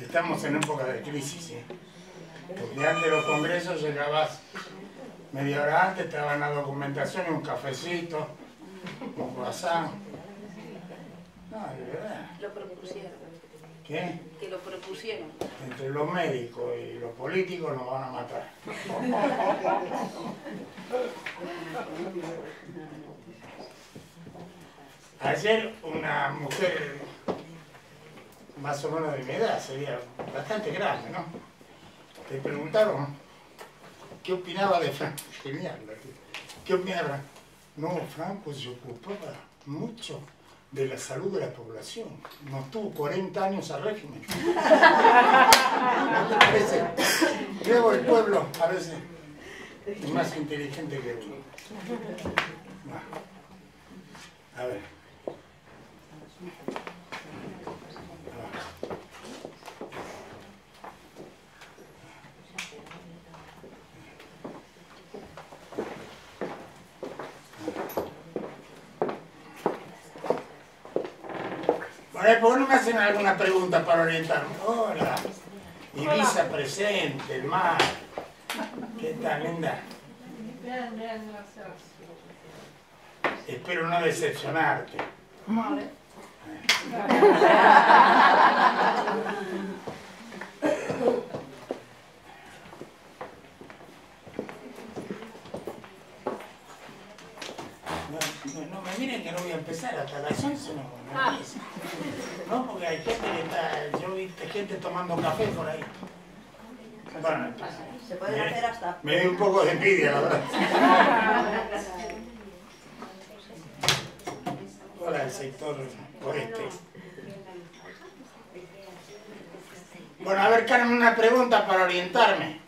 Estamos en época de crisis, ¿eh? Porque antes de los congresos llegabas media hora antes, te daban la documentación y un cafecito, un croissant. No, de verdad. Lo propusieron. ¿Qué? Que lo propusieron. Entre los médicos y los políticos nos van a matar. Ayer una mujer más o menos de mi edad, sería bastante grande, ¿no? Te preguntaron qué opinaba de Franco. Genial, ¿qué opinaba? No, Franco se ocupaba mucho de la salud de la población. Nos tuvo 40 años al régimen. ¿No te parece? Luego el pueblo, a veces, es más inteligente que uno. A ver. ¿Por qué no me hacen alguna pregunta para orientarme? Hola, Ibiza presente, el mar. ¿Qué tal, linda? Bien, bien, gracias. Espero no decepcionarte. Vale. No me miren que no voy a empezar hasta las 11, no. No, porque hay gente que está, yo vi gente tomando café por ahí. Bueno, se pueden hacer hasta. Me dio un poco de envidia, la verdad. Hola, el sector oeste. Bueno, a ver, Carmen, una pregunta para orientarme.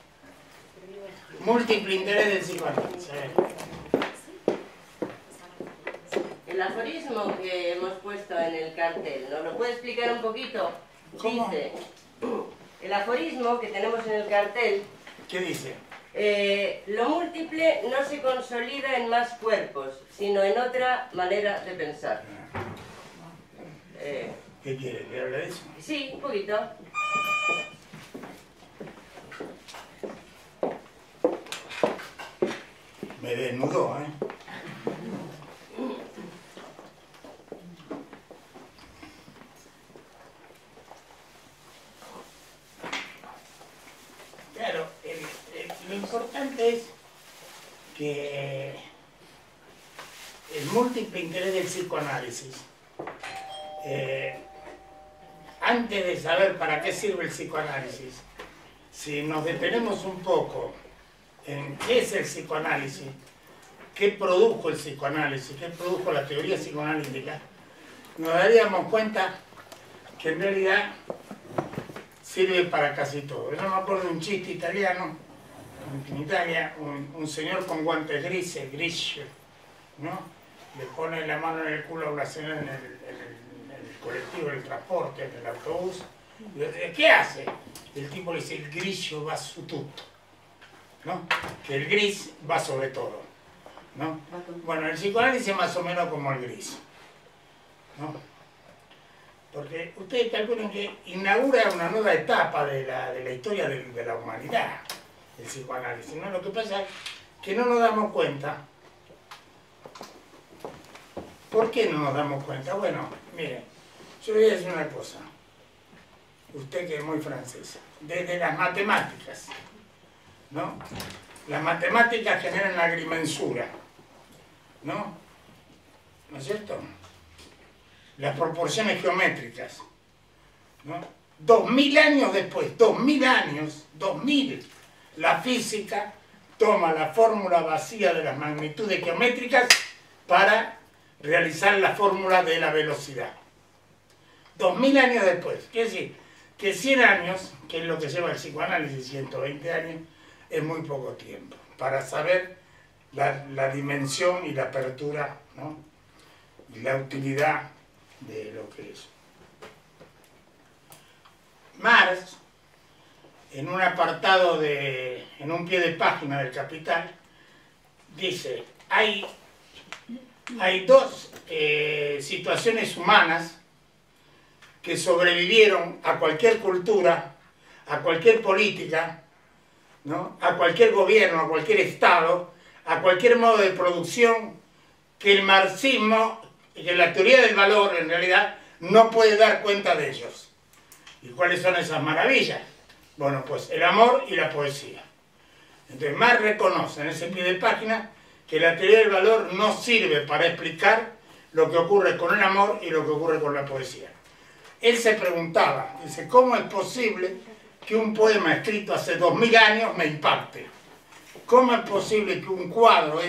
Múltiple interés del psicoanálisis. El aforismo que hemos puesto en el cartel, ¿nos lo puede explicar un poquito? ¿Cómo? Dice, el aforismo que tenemos en el cartel... ¿Qué dice? Lo múltiple no se consolida en más cuerpos, sino en otra manera de pensar. ¿Qué quiere? ¿Le habla de eso? Sí, un poquito. Me desnudó, ¿eh? Lo importante es que el múltiple interés del psicoanálisis, antes de saber para qué sirve el psicoanálisis, si nos detenemos un poco en qué es el psicoanálisis, qué produjo el psicoanálisis, qué produjo la teoría psicoanalítica, nos daríamos cuenta que en realidad sirve para casi todo. Yo me acuerdo de un chiste italiano. En Italia, un señor con guantes grises, ¿no? Le pone la mano en el culo a una señora en el colectivo, en el transporte, en el autobús. ¿Qué hace? El tipo le dice, el grillo va su tutto, ¿no? Que el gris va sobre todo, ¿no? Bueno, el psicoanálisis es más o menos como el gris, ¿no? Porque ustedes calculan que inaugura una nueva etapa de la historia de la humanidad. El psicoanálisis, ¿no? Lo que pasa es que no nos damos cuenta. ¿Por qué no nos damos cuenta? Bueno, miren, yo voy a decir una cosa. Usted que es muy francesa. Desde las matemáticas, ¿no? Las matemáticas generan la agrimensura, ¿no? ¿No es cierto? Las proporciones geométricas, ¿no? 2000 años después, 2000 años, 2000. La física toma la fórmula vacía de las magnitudes geométricas para realizar la fórmula de la velocidad. 2000 años después, quiere decir que 100 años, que es lo que lleva el psicoanálisis, 120 años, es muy poco tiempo. para saber la dimensión y la apertura, ¿no?, y la utilidad de lo que es. Marx, en un apartado de, en un pie de página del Capital, dice, hay dos situaciones humanas que sobrevivieron a cualquier cultura, a cualquier política, ¿no?, a cualquier gobierno, a cualquier estado, a cualquier modo de producción, que el marxismo, que la teoría del valor en realidad no puede dar cuenta de ellos. ¿Y cuáles son esas maravillas? Bueno, pues el amor y la poesía. Entonces Marx reconoce en ese pie de página que la teoría del valor no sirve para explicar lo que ocurre con el amor y lo que ocurre con la poesía. Él se preguntaba, dice, ¿cómo es posible que un poema escrito hace 2000 años me impacte? ¿Cómo es posible que un cuadro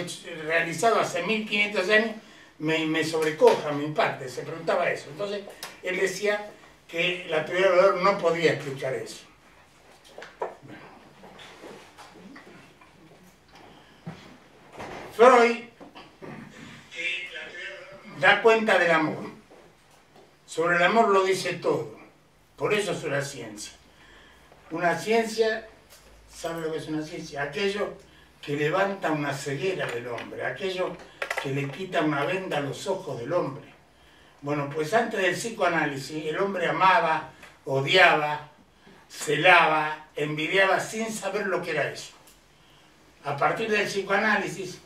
realizado hace 1500 años me sobrecoja, me impacte? Se preguntaba eso. Entonces él decía que la teoría del valor no podía explicar eso. Freud da cuenta del amor. Sobre el amor lo dice todo. Por eso es una ciencia. Una ciencia, ¿sabe lo que es una ciencia? Aquello que levanta una ceguera del hombre, aquello que le quita una venda a los ojos del hombre. Bueno, pues antes del psicoanálisis, el hombre amaba, odiaba, celaba, envidiaba sin saber lo que era eso. A partir del psicoanálisis,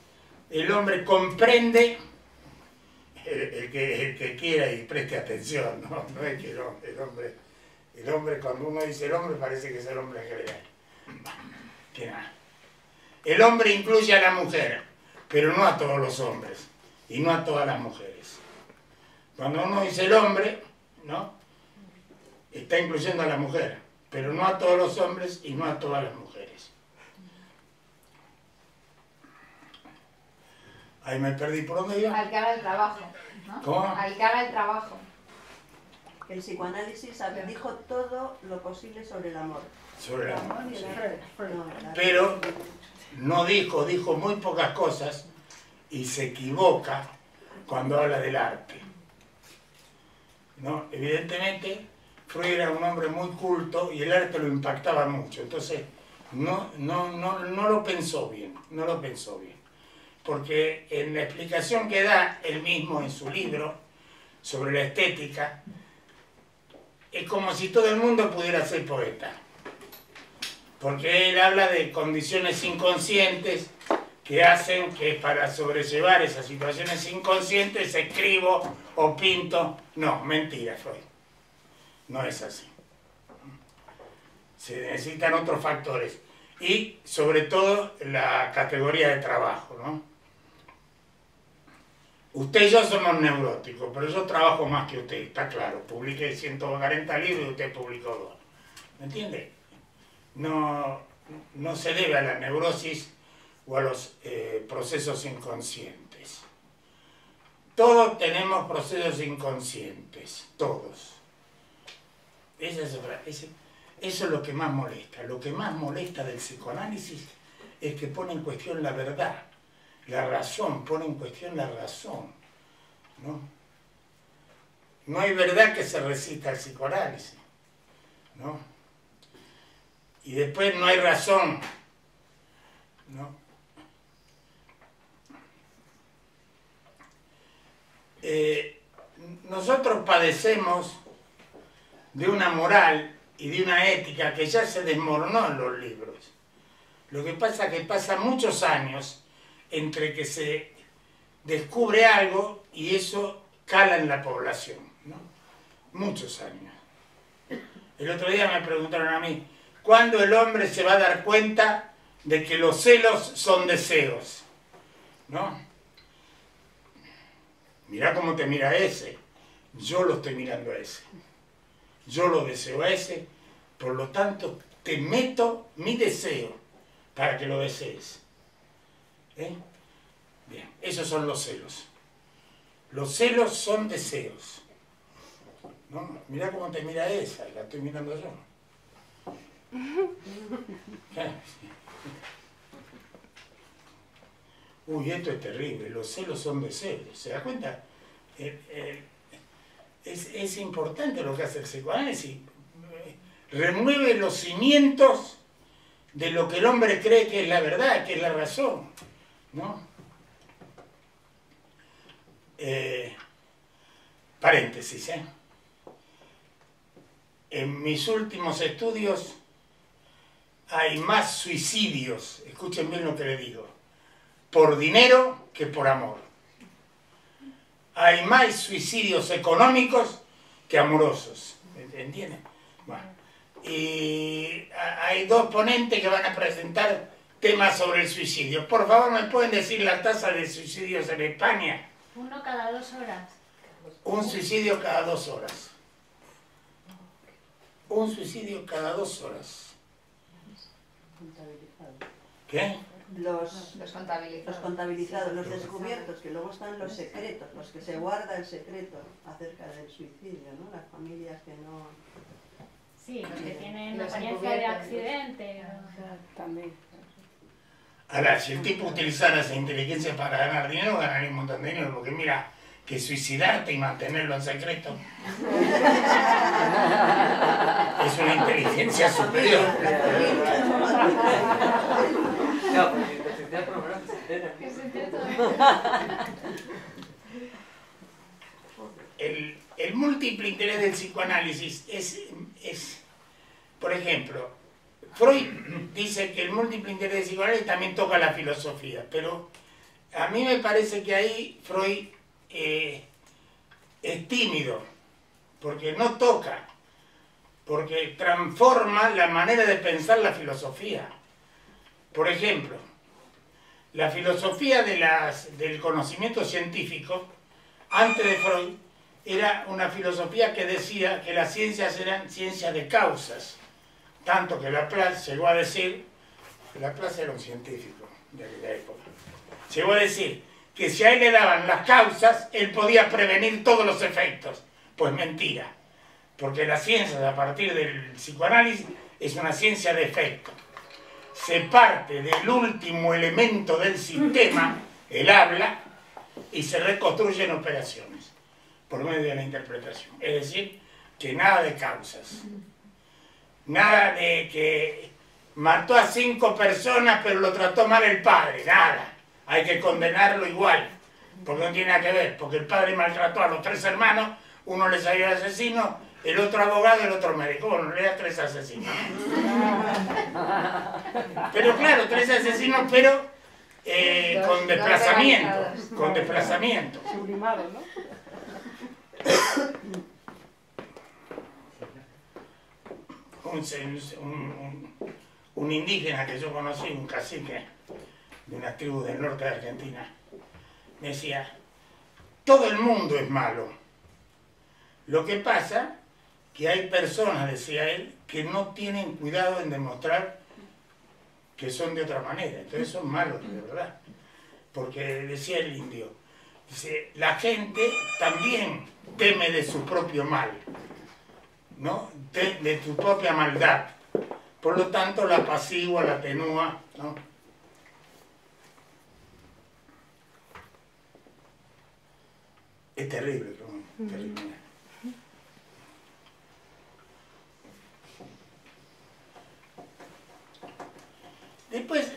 el hombre comprende, el que quiera y preste atención, ¿no? No es que el hombre, cuando uno dice el hombre, parece que es el hombre en general. Que nada. El hombre incluye a la mujer, pero no a todos los hombres, y no a todas las mujeres. Cuando uno dice el hombre, ¿no?, está incluyendo a la mujer, pero no a todos los hombres y no a todas las mujeres. Ahí me perdí, ¿por dónde iba? Al que haga el trabajo, ¿no? ¿Cómo? Al que haga el trabajo. El psicoanálisis dijo todo lo posible sobre el amor. Sobre el amor, sí. Pero no dijo muy pocas cosas y se equivoca cuando habla del arte, ¿no? Evidentemente, Freud era un hombre muy culto y el arte lo impactaba mucho. Entonces, no lo pensó bien, no lo pensó bien. Porque en la explicación que da él mismo en su libro sobre la estética, es como si todo el mundo pudiera ser poeta. Porque él habla de condiciones inconscientes que hacen que para sobrellevar esas situaciones inconscientes escribo o pinto. No, mentira, Freud. No es así. Se necesitan otros factores. Y sobre todo la categoría de trabajo, ¿no? Usted y yo somos neuróticos, pero yo trabajo más que usted, está claro. Publiqué 140 libros y usted publicó 2. ¿Me entiende? No se debe a la neurosis o a los procesos inconscientes. Todos tenemos procesos inconscientes, todos. Eso es lo que más molesta. Lo que más molesta del psicoanálisis es que pone en cuestión la verdad, la razón, pone en cuestión la razón, ¿no? No hay verdad que se resista al psicoanálisis, ¿no? Y después no hay razón, ¿no? Nosotros padecemos de una moral y de una ética que ya se desmoronó en los libros. Lo que pasa es que pasan muchos años entre que se descubre algo y eso cala en la población, ¿no? Muchos años. El otro día me preguntaron a mí, ¿cuándo el hombre se va a dar cuenta de que los celos son deseos? ¿No? Mirá cómo te mira ese. Yo lo estoy mirando a ese. Yo lo deseo a ese, por lo tanto te meto mi deseo para que lo desees. ¿Eh? Bien, esos son los celos. Los celos son deseos, ¿no? Mirá cómo te mira esa, la estoy mirando yo. uy, esto es terrible, los celos son de celos, ¿se da cuenta? Es importante lo que hace el psicoanálisis, remueve los cimientos de lo que el hombre cree que es la verdad, que es la razón, ¿no? Paréntesis, ¿eh? En mis últimos estudios hay más suicidios, escuchen bien lo que le digo, por dinero que por amor. Hay más suicidios económicos que amorosos, ¿entienden? Bueno, y hay dos ponentes que van a presentar temas sobre el suicidio. Por favor, ¿me pueden decir la tasa de suicidios en España? 1 cada 2 horas. Un suicidio cada 2 horas. Un suicidio cada 2 horas. ¿Qué? Los contabilizados. Los contabilizados, los descubiertos, que luego están los secretos, los que se guarda el secreto acerca del suicidio, ¿no? Las familias que no... Sí, los que tienen apariencia de accidente. También. Ahora, si el tipo utilizara esa inteligencia para ganar dinero, ganaría un montón de dinero, porque mira, que suicidarte y mantenerlo en secreto es una inteligencia superior. No, el múltiple interés del psicoanálisis es, por ejemplo, Freud dice que el múltiple interés del psicoanálisis también toca la filosofía, pero a mí me parece que ahí Freud es tímido, porque no toca, porque transforma la manera de pensar la filosofía. Por ejemplo, la filosofía del conocimiento científico, antes de Freud, era una filosofía que decía que las ciencias eran ciencias de causas, tanto que Laplace llegó a decir, Laplace era un científico de aquella época, llegó a decir que si a él le daban las causas, él podía prevenir todos los efectos. Pues mentira, porque la ciencia a partir del psicoanálisis es una ciencia de efecto. Se parte del último elemento del sistema, el habla, y se reconstruyen operaciones por medio de la interpretación. Es decir, que nada de causas. Nada de que mató a 5 personas pero lo trató mal el padre, nada. Hay que condenarlo igual, porque no tiene nada que ver, porque el padre maltrató a los 3 hermanos, uno le salió asesino, el otro abogado y el otro médico. Bueno, le da 3 asesinos. Pero claro, 3 asesinos, pero con desplazamiento. Con desplazamiento. Sublimado, ¿no? Un indígena que yo conocí, un cacique de una tribu del norte de Argentina, me decía, todo el mundo es malo. Lo que pasa... que hay personas, decía él, que no tienen cuidado en demostrar que son de otra manera. Entonces son malos, de verdad. Porque decía el indio, dice, la gente también teme de su propio mal, ¿no? De su propia maldad. Por lo tanto, la apacigua, la atenúa, ¿no? Es terrible, ¿no? Es terrible. Después,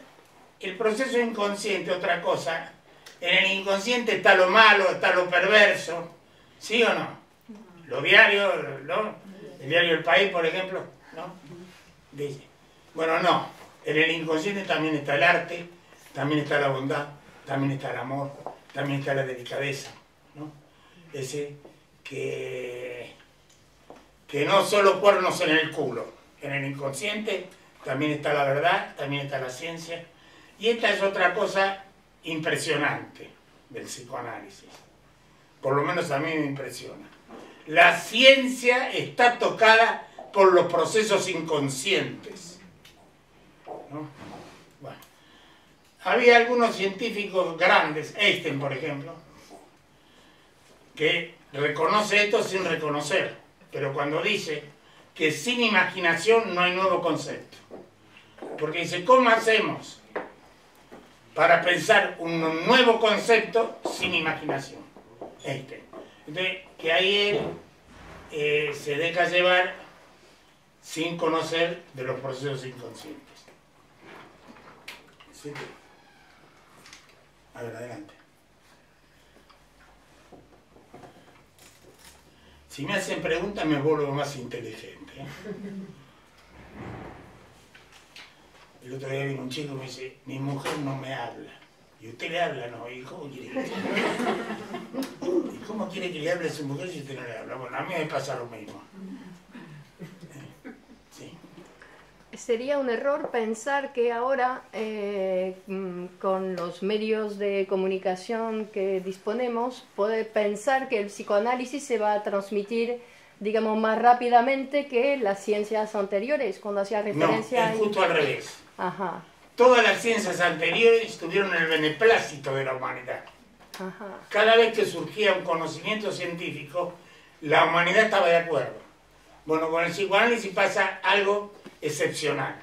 el proceso inconsciente, otra cosa, en el inconsciente está lo malo, está lo perverso, ¿sí o no? Lo diario, ¿no? El diario El País, por ejemplo, ¿no? Dice, bueno, no, en el inconsciente también está el arte, también está la bondad, también está el amor, también está la delicadeza, ¿no? Es decir, que no solo cuernos en el culo, en el inconsciente también está la verdad, también está la ciencia. Y esta es otra cosa impresionante del psicoanálisis. Por lo menos a mí me impresiona. La ciencia está tocada por los procesos inconscientes, ¿no? Bueno, había algunos científicos grandes, Einstein por ejemplo, que reconoce esto sin reconocer, pero cuando dice que sin imaginación no hay nuevo concepto. Porque dice, ¿cómo hacemos para pensar un nuevo concepto sin imaginación. Entonces, que ahí él se deja llevar sin conocer de los procesos inconscientes. ¿Sí? A ver, adelante. Si me hacen preguntas me vuelvo más inteligente. El otro día vino un chico y me dice, mi mujer no me habla. Y usted le habla, no, ¿y cómo quiere que le hable? ¿Y cómo quiere que le hable a su mujer si usted no le habla? Bueno, a mí me pasa lo mismo. Sí. Sería un error pensar que ahora, con los medios de comunicación que disponemos, poder pensar que el psicoanálisis se va a transmitir, digamos, más rápidamente que las ciencias anteriores, cuando hacía referencia... No, es justo al revés. Ajá. Todas las ciencias anteriores tuvieron el beneplácito de la humanidad. Ajá. Cada vez que surgía un conocimiento científico, la humanidad estaba de acuerdo. Bueno, con el psicoanálisis pasa algo excepcional.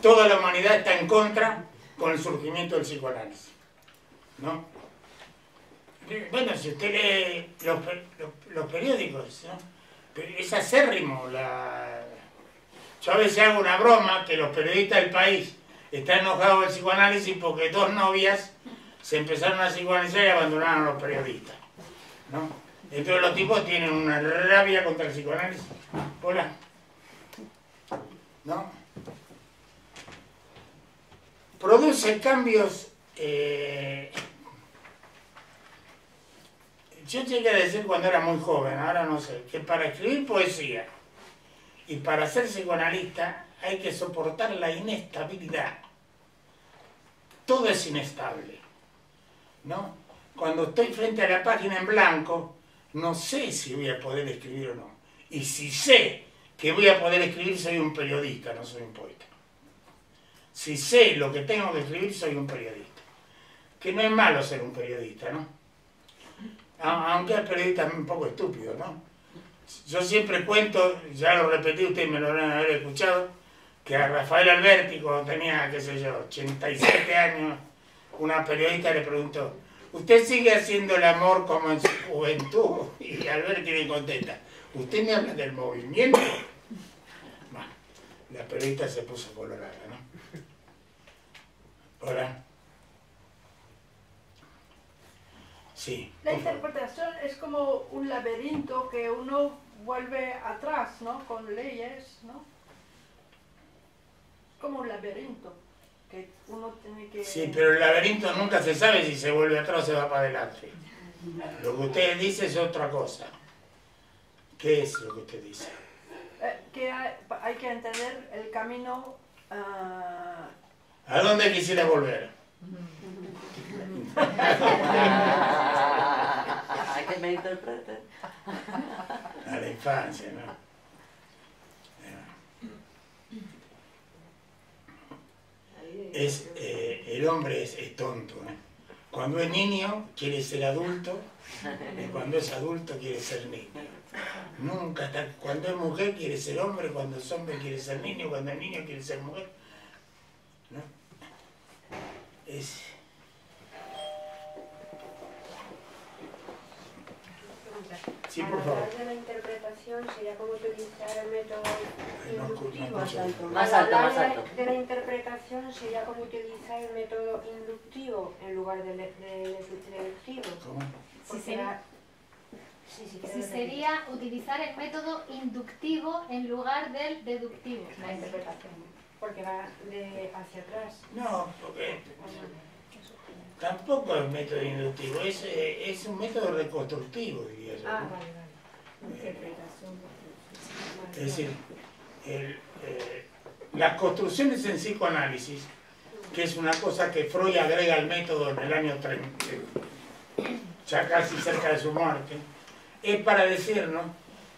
Toda la humanidad está en contra con el surgimiento del psicoanálisis, ¿no? Bueno, si usted lee los periódicos, ¿no? Es acérrimo. Yo a veces hago una broma que los periodistas del país están enojados del psicoanálisis porque dos novias se empezaron a psicoanalizar y abandonaron a los periodistas, ¿no? Entonces los tipos tienen una rabia contra el psicoanálisis. Hola. ¿No? Produce cambios... Yo llegué a decir cuando era muy joven, ahora no sé, que para escribir poesía y para ser psicoanalista hay que soportar la inestabilidad. Todo es inestable, ¿no? Cuando estoy frente a la página en blanco, no sé si voy a poder escribir o no. Y si sé que voy a poder escribir, soy un periodista, no soy un poeta. Si sé lo que tengo que escribir, soy un periodista. Que no es malo ser un periodista, ¿no? Aunque el periodista es un poco estúpido, ¿no? Yo siempre cuento, ya lo repetí, ustedes me lo van a haber escuchado, que a Rafael Alberti, cuando tenía, qué sé yo, 87 años, una periodista le preguntó, ¿usted sigue haciendo el amor como en su juventud? Y Alberti le contesta, ¿usted me habla del movimiento? Bueno, la periodista se puso colorada, ¿no? Hola. Sí, la interpretación es como un laberinto que uno vuelve atrás, ¿no? Con leyes, ¿no? Como un laberinto que uno tiene que... Sí, pero el laberinto nunca se sabe si se vuelve atrás o se va para adelante. Lo que usted dice es otra cosa. ¿Qué es lo que usted dice? Que hay que entender el camino... ¿A dónde quisiera volver? Hay que me interpreten a la infancia, ¿no? El hombre es tonto, ¿eh? Cuando es niño quiere ser adulto y cuando es adulto quiere ser niño. Nunca, cuando es mujer quiere ser hombre, cuando es hombre quiere ser niño, cuando es niño quiere ser mujer, ¿no? Sí, por favor. A la interpretación sería como utilizar el método inductivo. Más alto, más alto. De la interpretación sería como utilizar el método inductivo en lugar del deductivo. ¿Cómo? Sí, sería utilizar el método inductivo en lugar del deductivo. La interpretación, porque va de hacia atrás. No, porque... Tampoco es un método inductivo, es un método reconstructivo, diría yo. Ah, vale, vale. Es decir, las construcciones en psicoanálisis, que es una cosa que Freud agrega al método en el año 30, ya casi cerca de su muerte, es para decirnos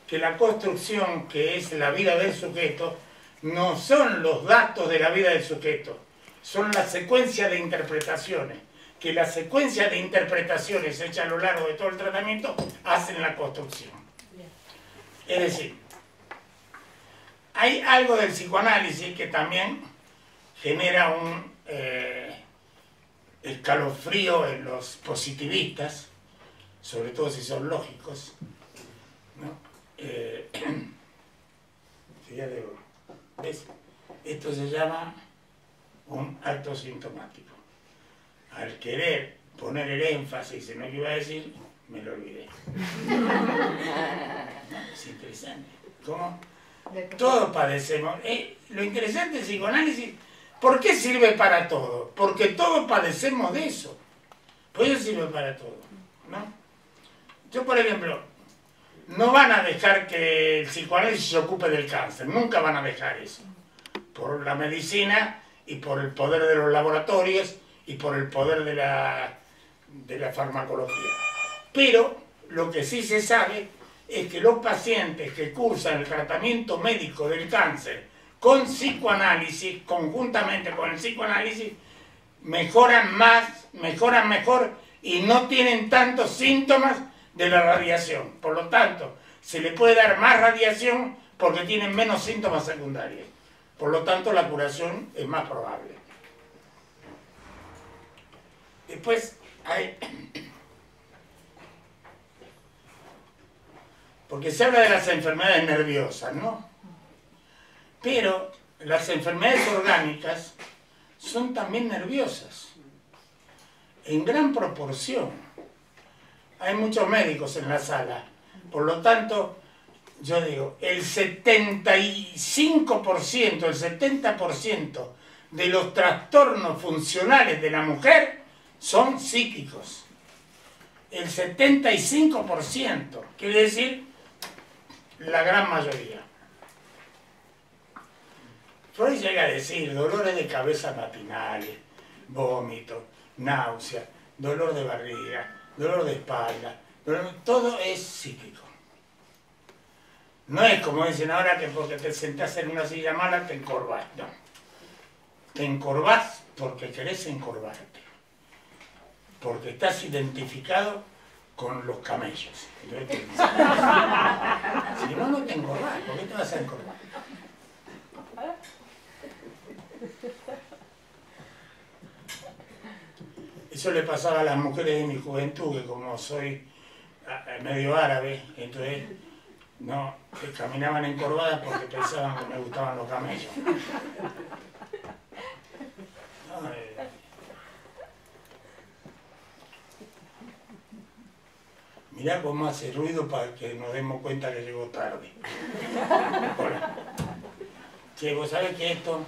que la construcción que es la vida del sujeto no son los datos de la vida del sujeto, son la secuencia de interpretaciones, que la secuencia de interpretaciones hecha a lo largo de todo el tratamiento hacen la construcción. Es decir, hay algo del psicoanálisis que también genera escalofrío en los positivistas, sobre todo si son lógicos, ¿no? Fíjate, ¿ves? Esto se llama un acto sintomático. Al querer poner el énfasis en lo que iba a decir, me lo olvidé. Es interesante. ¿Cómo? Todos padecemos. Lo interesante del psicoanálisis, ¿por qué sirve para todo? Porque todos padecemos de eso. Por eso sirve para todo, ¿no? Yo, por ejemplo, no van a dejar que el psicoanálisis se ocupe del cáncer. Nunca van a dejar eso. Por la medicina y por el poder de los laboratorios y por el poder de la farmacología. Pero lo que sí se sabe es que los pacientes que cursan el tratamiento médico del cáncer con psicoanálisis, conjuntamente con el psicoanálisis, mejoran más, mejoran mejor y no tienen tantos síntomas de la radiación. Por lo tanto, se le puede dar más radiación porque tienen menos síntomas secundarios. Por lo tanto, la curación es más probable. Después hay... Porque se habla de las enfermedades nerviosas, ¿no? Pero las enfermedades orgánicas son también nerviosas, en gran proporción. Hay muchos médicos en la sala, por lo tanto, yo digo, el 75%, el 70% de los trastornos funcionales de la mujer son psíquicos. El 75%, quiere decir la gran mayoría. Freud llega a decir dolores de cabeza matinales, vómito, náusea, dolor de barriga, dolor de espalda, todo es psíquico. No es como dicen ahora que porque te sentás en una silla mala te encorvás, no. Te encorvás porque querés encorvarte, porque estás identificado con los camellos. Si no, no te encorvás, ¿por qué te vas a encorvar? Eso le pasaba a las mujeres de mi juventud, que como soy medio árabe, entonces no, caminaban encorvadas porque pensaban que me gustaban los camellos. No, mirá cómo hace ruido para que nos demos cuenta que llegó tarde. Hola. Che, ¿vos sabés que esto?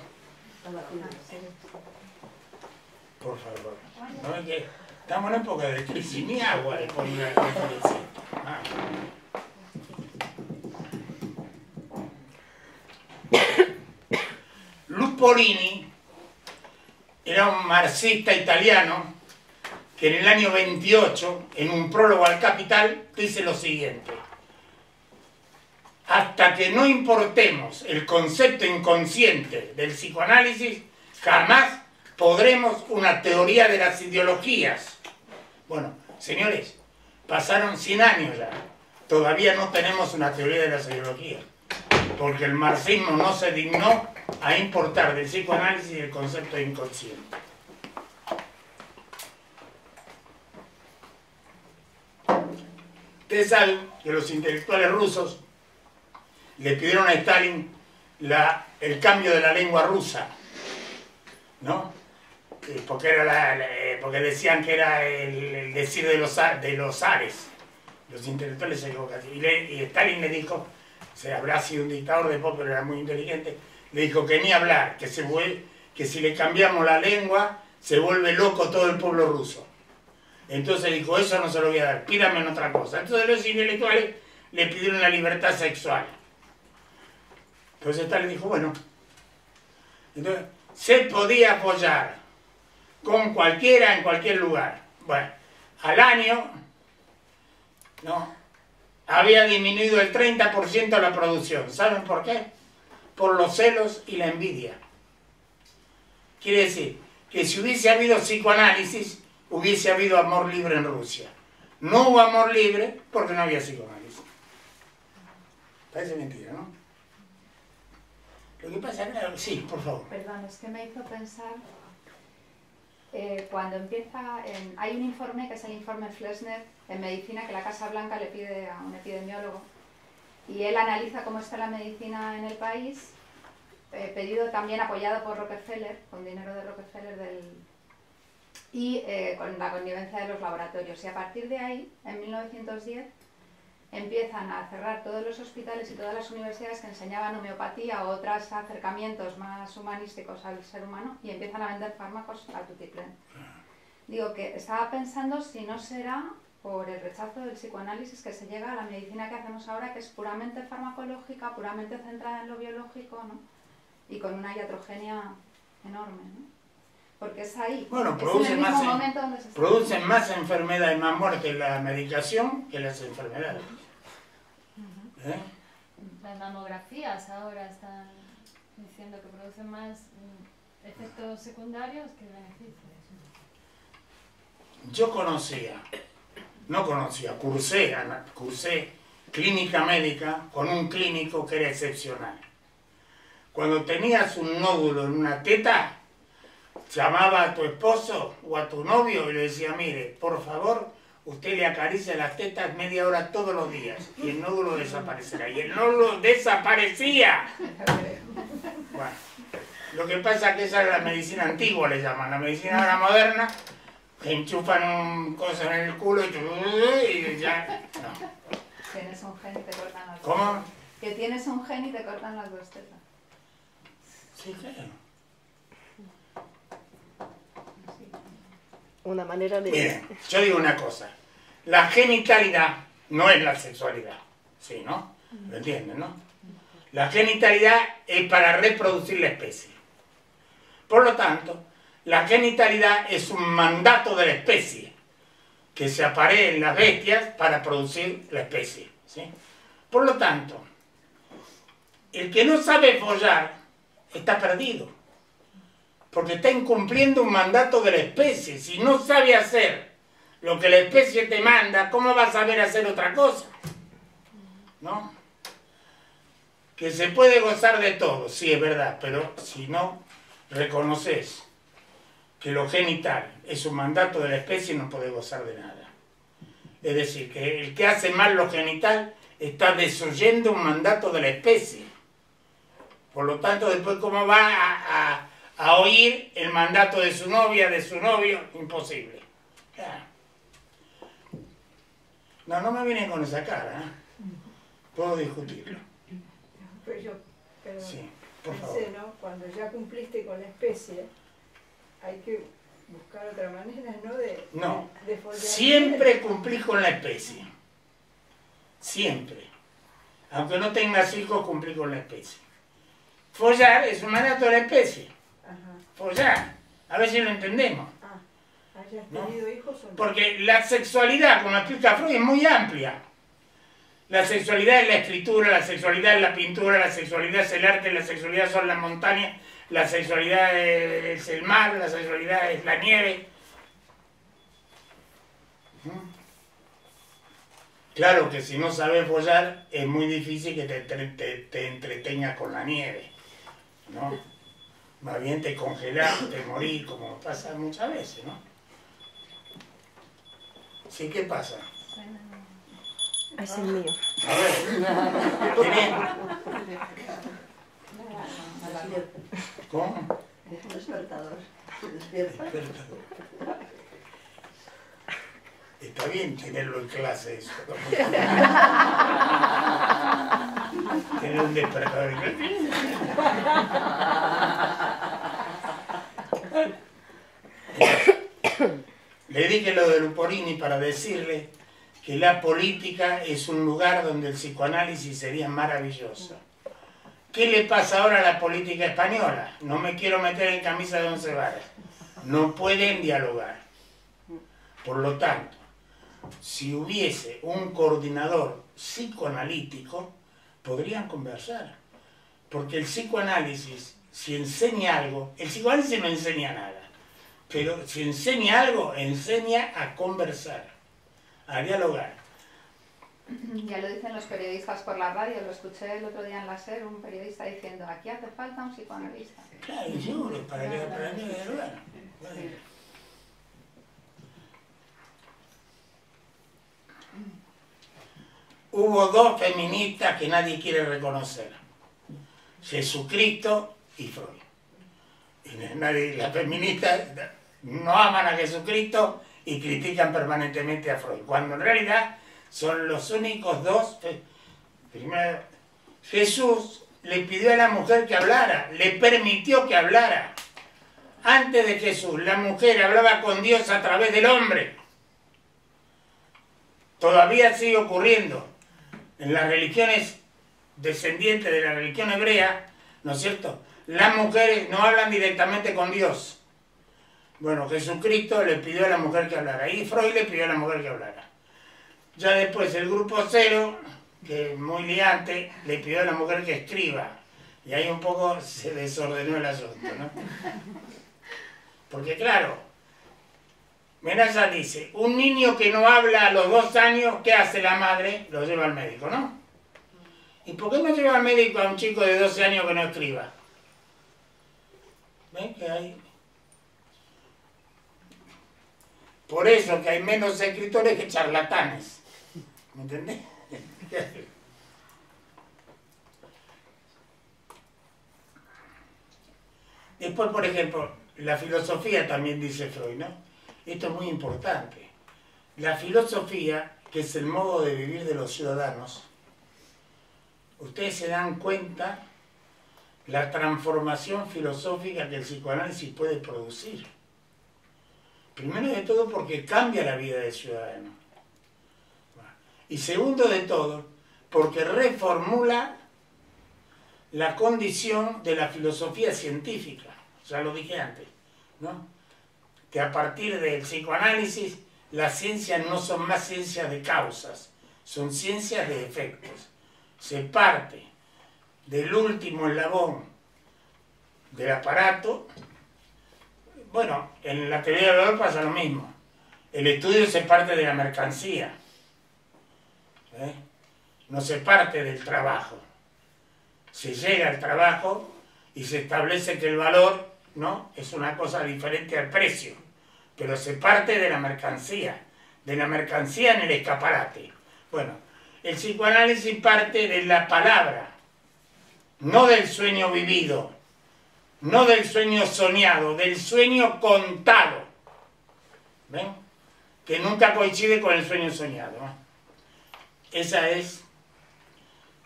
Por favor. ¿No es que estamos en época de crisis? Ni agua de poner la crisis. Ah. Luppolini era un marxista italiano que en el año 28, en un prólogo al Capital, dice lo siguiente: hasta que no importemos el concepto inconsciente del psicoanálisis, jamás podremos una teoría de las ideologías. Bueno, señores, pasaron 100 años ya, todavía no tenemos una teoría de las ideologías, porque el marxismo no se dignó a importar del psicoanálisis el concepto inconsciente. Ustedes saben que los intelectuales rusos le pidieron a Stalin el cambio de la lengua rusa, ¿no? Porque, porque decían que era el decir de los ares. Los intelectuales se equivocan. Y Stalin le dijo, se habrá sido un dictador después, pero era muy inteligente, le dijo que ni hablar, que si le cambiamos la lengua se vuelve loco todo el pueblo ruso. Entonces dijo, eso no se lo voy a dar, pídame en otra cosa. Entonces los intelectuales le pidieron la libertad sexual. Entonces Stalin dijo, bueno, entonces se podía follar con cualquiera en cualquier lugar. Bueno, al año, ¿no?, había disminuido el 30% la producción. ¿Saben por qué? Por los celos y la envidia. Quiere decir que si hubiese habido psicoanálisis, hubiese habido amor libre en Rusia. No hubo amor libre porque no había psicoanálisis. Parece mentira, ¿no? Lo que pasa es que... Sí, por favor. Perdón, es que me hizo pensar cuando empieza, hay un informe que es el informe Flechner en medicina que la Casa Blanca le pide a un epidemiólogo y él analiza cómo está la medicina en el país, pedido también apoyado por Rockefeller, con dinero de Rockefeller y con la connivencia de los laboratorios. Y a partir de ahí, en 1910, empiezan a cerrar todos los hospitales y todas las universidades que enseñaban homeopatía o otros acercamientos más humanísticos al ser humano y empiezan a vender fármacos a tutiplén. Digo que estaba pensando si no será por el rechazo del psicoanálisis que se llega a la medicina que hacemos ahora, que es puramente farmacológica, puramente centrada en lo biológico, ¿no? Y con una iatrogenia enorme, ¿no? Porque es ahí, bueno, producen más enfermedad y más muerte la medicación que las enfermedades. Uh-huh. ¿Eh? Las mamografías ahora están diciendo que producen más efectos secundarios que beneficios. Yo conocía, cursé clínica médica con un clínico que era excepcional. Cuando tenías un nódulo en una teta, llamaba a tu esposo o a tu novio y le decía, mire, por favor, usted le acaricia las tetas media hora todos los días y el nódulo desaparecerá. Y el nódulo desaparecía. Bueno, lo que pasa es que esa era la medicina antigua, le llaman. La medicina ahora moderna, te enchufan cosas en el culo y ya... No. Tienes un gen y te cortan las dos tetas. ¿Cómo? Que tienes un gen y te cortan las dos tetas. Sí, claro. Una manera de... Miren, yo digo una cosa. La genitalidad no es la sexualidad. Sí, ¿no? ¿Lo entienden, no? La genitalidad es para reproducir la especie. Por lo tanto, la genitalidad es un mandato de la especie que se aparece en las bestias para producir la especie. ¿Sí? Por lo tanto, el que no sabe follar está perdido. Porque está incumpliendo un mandato de la especie. Si no sabe hacer lo que la especie te manda, ¿cómo va a saber hacer otra cosa? ¿No? Que se puede gozar de todo, sí, es verdad, pero si no reconoces que lo genital es un mandato de la especie, no podés gozar de nada. Es decir, que el que hace mal lo genital está desoyendo un mandato de la especie. Por lo tanto, después, ¿cómo va a oír el mandato de su novia, de su novio? Imposible. No, no me vienen con esa cara, ¿eh? Puedo discutirlo. Pues yo, pero sí, por favor. Pensé, ¿no? Cuando ya cumpliste con la especie, hay que buscar otra manera, ¿no? De follar. Siempre cumplís con la especie. Siempre. Aunque no tengas hijos, cumplís con la especie. Follar es un mandato de la especie. Follar, a ver si lo entendemos. ¿Hayas tenido hijos o no? Porque la sexualidad, como explica Freud, es muy amplia. La sexualidad es la escritura, la sexualidad es la pintura, la sexualidad es el arte, la sexualidad son las montañas, la sexualidad es el mar, la sexualidad es la nieve. Claro que si no sabes follar, es muy difícil que te entretengas con la nieve, ¿no? Más bien te congelar, te morir, como pasa muchas veces, ¿no? Sí, ¿qué pasa? Es el mío. A ver, ¿tenés? ¿Cómo? Despertador. Despertador. Está bien tenerlo en clase, eso. Tener un despertador en clase. Le dije lo de Luppolini para decirle que la política es un lugar donde el psicoanálisis sería maravilloso. ¿Qué le pasa ahora a la política española? No me quiero meter en camisa de once varas. No pueden dialogar. Por lo tanto, si hubiese un coordinador psicoanalítico, podrían conversar. Porque el psicoanálisis, si enseña algo, el psicoanálisis no enseña nada, pero si enseña algo, enseña a conversar, a dialogar. Ya lo dicen los periodistas por la radio, lo escuché el otro día en la SER, un periodista diciendo, aquí hace falta un psicoanalista. Claro, seguro, para que dialogar. hubo dos feministas que nadie quiere reconocer: Jesucristo y Freud. Y las feministas no aman a Jesucristo y critican permanentemente a Freud, cuando en realidad son los únicos dos. Primero, Jesús le pidió a la mujer que hablara, le permitió que hablara. Antes de Jesús, la mujer hablaba con Dios a través del hombre. Todavía sigue ocurriendo en las religiones descendientes de la religión hebrea, ¿no es cierto? Las mujeres no hablan directamente con Dios. Bueno, Jesucristo le pidió a la mujer que hablara, y Freud le pidió a la mujer que hablara. Ya después el Grupo Cero, que es muy liante, le pidió a la mujer que escriba. Y ahí un poco se desordenó el asunto, ¿no? Porque claro, Menassa dice, un niño que no habla a los 2 años, ¿qué hace la madre? Lo lleva al médico, ¿no? ¿Y por qué no lleva al médico a un chico de 12 años que no escriba? ¿Ven que hay? Por eso que hay menos escritores que charlatanes. ¿Me entendés? Después, por ejemplo, la filosofía también dice Freud, ¿no? Esto es muy importante. La filosofía, que es el modo de vivir de los ciudadanos, ustedes se dan cuenta la transformación filosófica que el psicoanálisis puede producir. Primero de todo porque cambia la vida del ciudadano. Y segundo de todo, porque reformula la condición de la filosofía científica. Ya lo dije antes, ¿no? Que a partir del psicoanálisis, las ciencias no son más ciencias de causas, son ciencias de efectos. Se parte del último eslabón del aparato. Bueno, en la teoría del valor pasa lo mismo. El estudio se parte de la mercancía, ¿eh? No se parte del trabajo. Se llega al trabajo y se establece que el valor, ¿no?, es una cosa diferente al precio, pero se parte de la mercancía en el escaparate. Bueno, el psicoanálisis parte de la palabra, no del sueño vivido, no del sueño soñado, del sueño contado. ¿Ven? Que nunca coincide con el sueño soñado, ¿no? Esa es...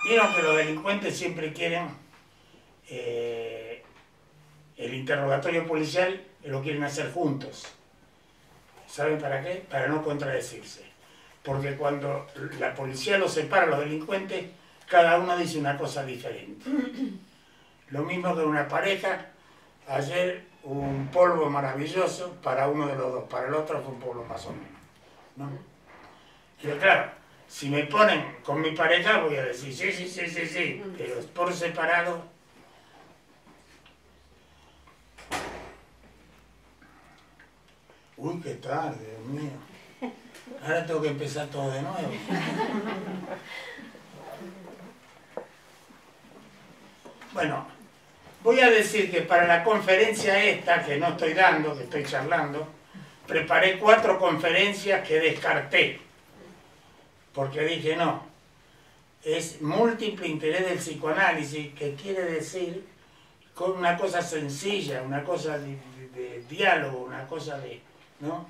Vieron que los delincuentes siempre quieren el interrogatorio policial, lo quieren hacer juntos. ¿Saben para qué? Para no contradecirse. Porque cuando la policía los separa, los delincuentes, cada uno dice una cosa diferente. Lo mismo que una pareja. Ayer hubo un polvo maravilloso para uno de los dos, para el otro fue un polvo más o menos, ¿no? Y claro, si me ponen con mi pareja voy a decir sí, pero por separado. Uy, qué tarde, Dios mío. Ahora tengo que empezar todo de nuevo. Bueno, voy a decir que para la conferencia esta, que no estoy dando, que estoy charlando, preparé 4 conferencias que descarté. Porque dije, no, es múltiple interés del psicoanálisis, que quiere decir con una cosa sencilla, una cosa de diálogo, una cosa de... ¿no?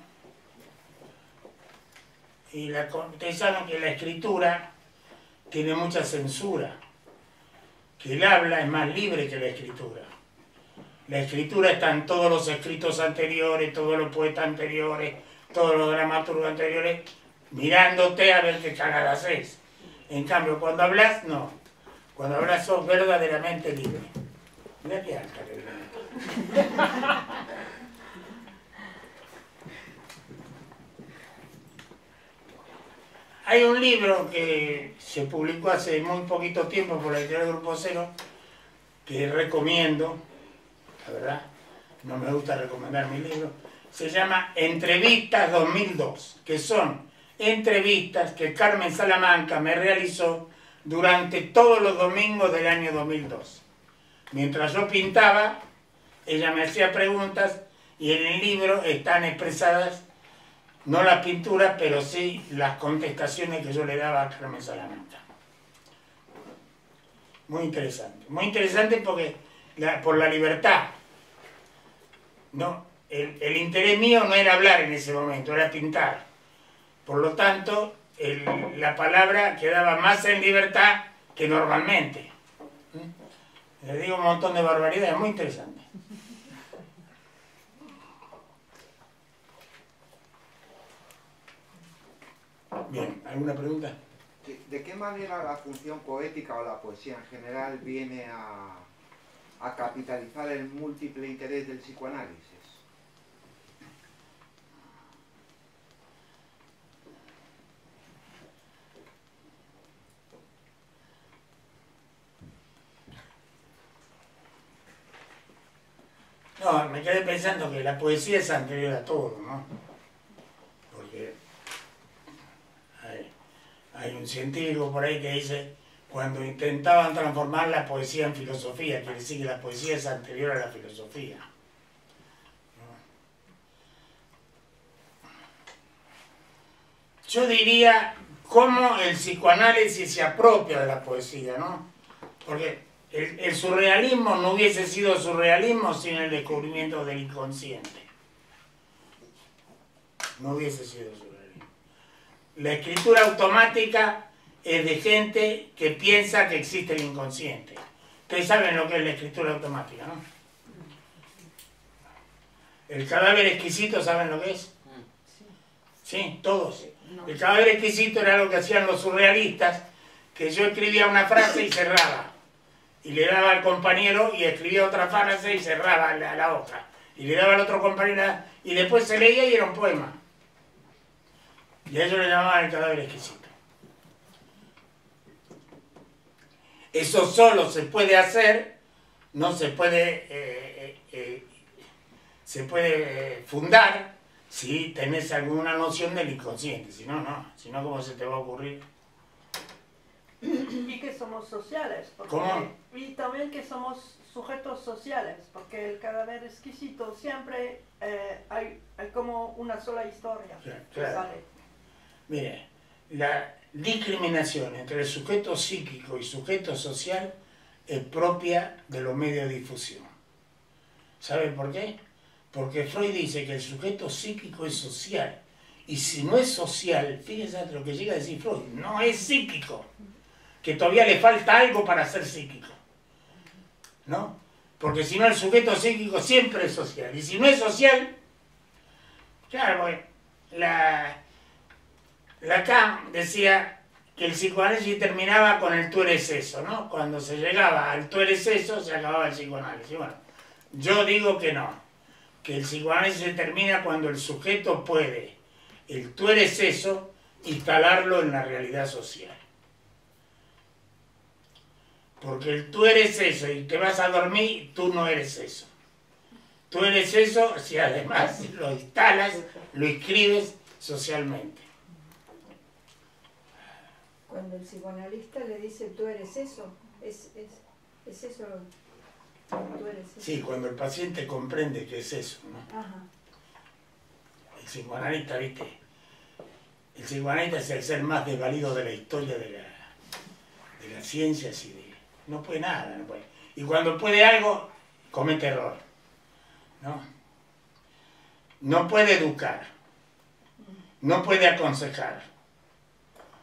Y ustedes saben que la escritura tiene mucha censura, que el habla es más libre que la escritura. La escritura están todos los escritos anteriores, todos los poetas anteriores, todos los dramaturgos anteriores, mirándote a ver qué cagada haces. En cambio, cuando hablas, no. Cuando hablas sos verdaderamente libre. Mirá qué alta que viene. Hay un libro que se publicó hace muy poquito tiempo por la editorial Grupo Cero que recomiendo, la verdad, no me gusta recomendar mi libro. Se llama Entrevistas 2002, que son entrevistas que Carmen Salamanca me realizó durante todos los domingos del año 2002. Mientras yo pintaba, ella me hacía preguntas y en el libro están expresadas no las pinturas, pero sí las contestaciones que yo le daba a Carmen Salamanca. Muy interesante porque por la libertad. No, el interés mío no era hablar en ese momento, era pintar. Por lo tanto, la palabra quedaba más en libertad que normalmente. Le digo un montón de barbaridades, muy interesante. Bien, ¿alguna pregunta? ¿De qué manera la función poética o la poesía en general viene a capitalizar el múltiple interés del psicoanálisis? No, me quedé pensando que la poesía es anterior a todo, ¿no? Porque hay un científico por ahí que dice, cuando intentaban transformar la poesía en filosofía, quiere decir que la poesía es anterior a la filosofía. Yo diría cómo el psicoanálisis se apropia de la poesía, ¿no? Porque el surrealismo no hubiese sido surrealismo sin el descubrimiento del inconsciente. No hubiese sido surrealismo. La escritura automática es de gente que piensa que existe el inconsciente. Ustedes saben lo que es la escritura automática, ¿no? El cadáver exquisito, ¿saben lo que es? Sí, todos. El cadáver exquisito era lo que hacían los surrealistas, que yo escribía una frase y cerraba. Y le daba al compañero y escribía otra frase y cerraba la otra. Y le daba al otro compañero y después se leía y era un poema. Y a ellos le llamaban el cadáver exquisito. Eso solo se puede hacer, no se puede, se puede fundar si tenés alguna noción del inconsciente, si no, no, si no, ¿cómo se te va a ocurrir? Y que somos sociales, porque, ¿cómo? Y también que somos sujetos sociales, porque el cadáver exquisito siempre hay como una sola historia. Claro, claro. Sale. Mire, la discriminación entre el sujeto psíquico y sujeto social es propia de los medios de difusión. ¿Saben por qué? Porque Freud dice que el sujeto psíquico es social, y si no es social, fíjense lo que llega a decir Freud, no es psíquico, que todavía le falta algo para ser psíquico, ¿no? Porque si no, el sujeto psíquico siempre es social, y si no es social, claro, Lacan decía que el psicoanálisis terminaba con el tú eres eso, ¿no? Cuando se llegaba al tú eres eso, se acababa el psicoanálisis. Bueno, yo digo que no, que el psicoanálisis se termina cuando el sujeto puede, el tú eres eso, instalarlo en la realidad social. Porque el tú eres eso y te vas a dormir, tú no eres eso. Tú eres eso si además lo instalas, lo inscribes socialmente. Cuando el psicoanalista le dice tú eres eso, es eso, tú eres eso. Sí, cuando el paciente comprende que es eso, ¿no? Ajá. El psicoanalista, ¿viste? El psicoanalista es el ser más desvalido de la historia de las ciencias y de... No puede nada, no puede. Y cuando puede algo, comete error, ¿no? No puede educar, no puede aconsejar.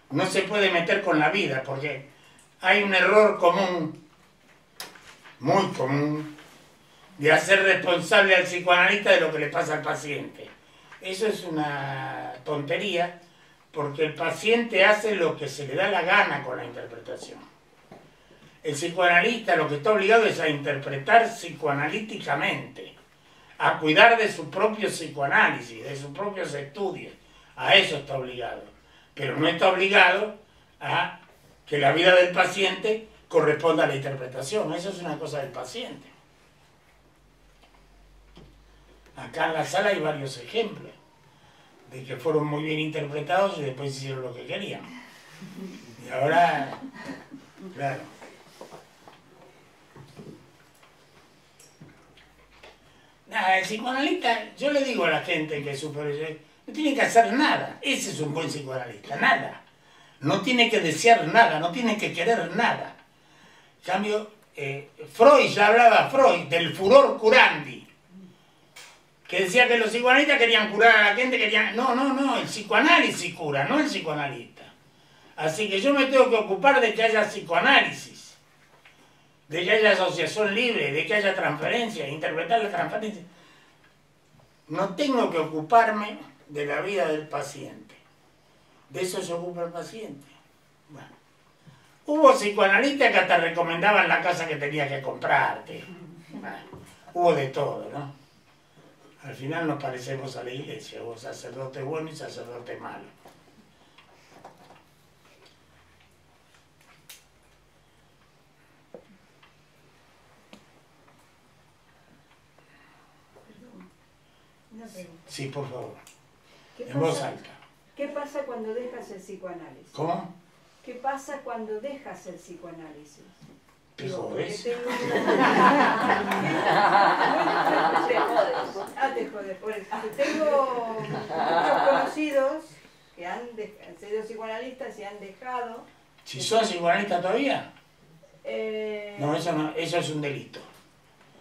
No se puede meter con la vida, porque hay un error común, muy común, de hacer responsable al psicoanalista de lo que le pasa al paciente. Eso es una tontería, porque el paciente hace lo que se le da la gana con la interpretación. El psicoanalista lo que está obligado es a interpretar psicoanalíticamente, a cuidar de su propio psicoanálisis, de sus propios estudios. A eso está obligado. Pero no está obligado a que la vida del paciente corresponda a la interpretación. Eso es una cosa del paciente. Acá en la sala hay varios ejemplos de que fueron muy bien interpretados y después hicieron lo que querían. Y ahora, claro. Nada, el psicoanalista, yo le digo a la gente que es superior, No tiene que hacer nada. Ese es un buen psicoanalista, nada. No tiene que desear nada, no tiene que querer nada. En cambio, Freud, ya hablaba Freud del furor curandi, que decía que los psicoanalistas querían curar a la gente, querían... No, no, no, el psicoanálisis cura, no el psicoanalista. Así que yo me tengo que ocupar de que haya psicoanálisis, de que haya asociación libre, de que haya transferencia, interpretar la transferencia. No tengo que ocuparme de la vida del paciente. De eso se ocupa el paciente. Bueno, hubo psicoanalistas que hasta recomendaban la casa que tenías que comprarte. Bueno, hubo de todo, ¿no? Al final nos parecemos a la iglesia, hubo sacerdote bueno y sacerdote malo. Una pregunta. Sí, por favor. En voz alta. ¿Qué pasa cuando dejas el psicoanálisis? ¿Cómo? ¿Qué pasa cuando dejas el psicoanálisis? ¿Te jodes? Te jodes. Por eso. Tengo muchos conocidos que han sido psicoanalistas y han dejado... ¿Si son psicoanalistas todavía? No, eso es un delito.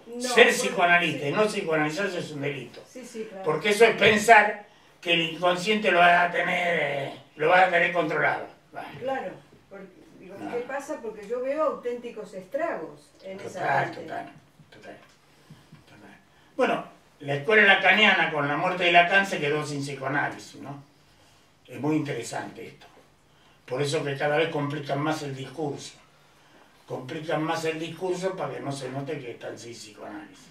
No, ser psicoanalista y no psicoanalizarse es un delito. Sí, claro. Porque eso es pensar que el inconsciente lo vas a tener controlado. Vale. Claro, porque, digo, no. ¿Qué pasa? Porque yo veo auténticos estragos en total. Bueno, la escuela lacaniana con la muerte de Lacan se quedó sin psicoanálisis, ¿no? Es muy interesante esto. Por eso que cada vez complican más el discurso. Complican más el discurso para que no se note que están sin psicoanálisis.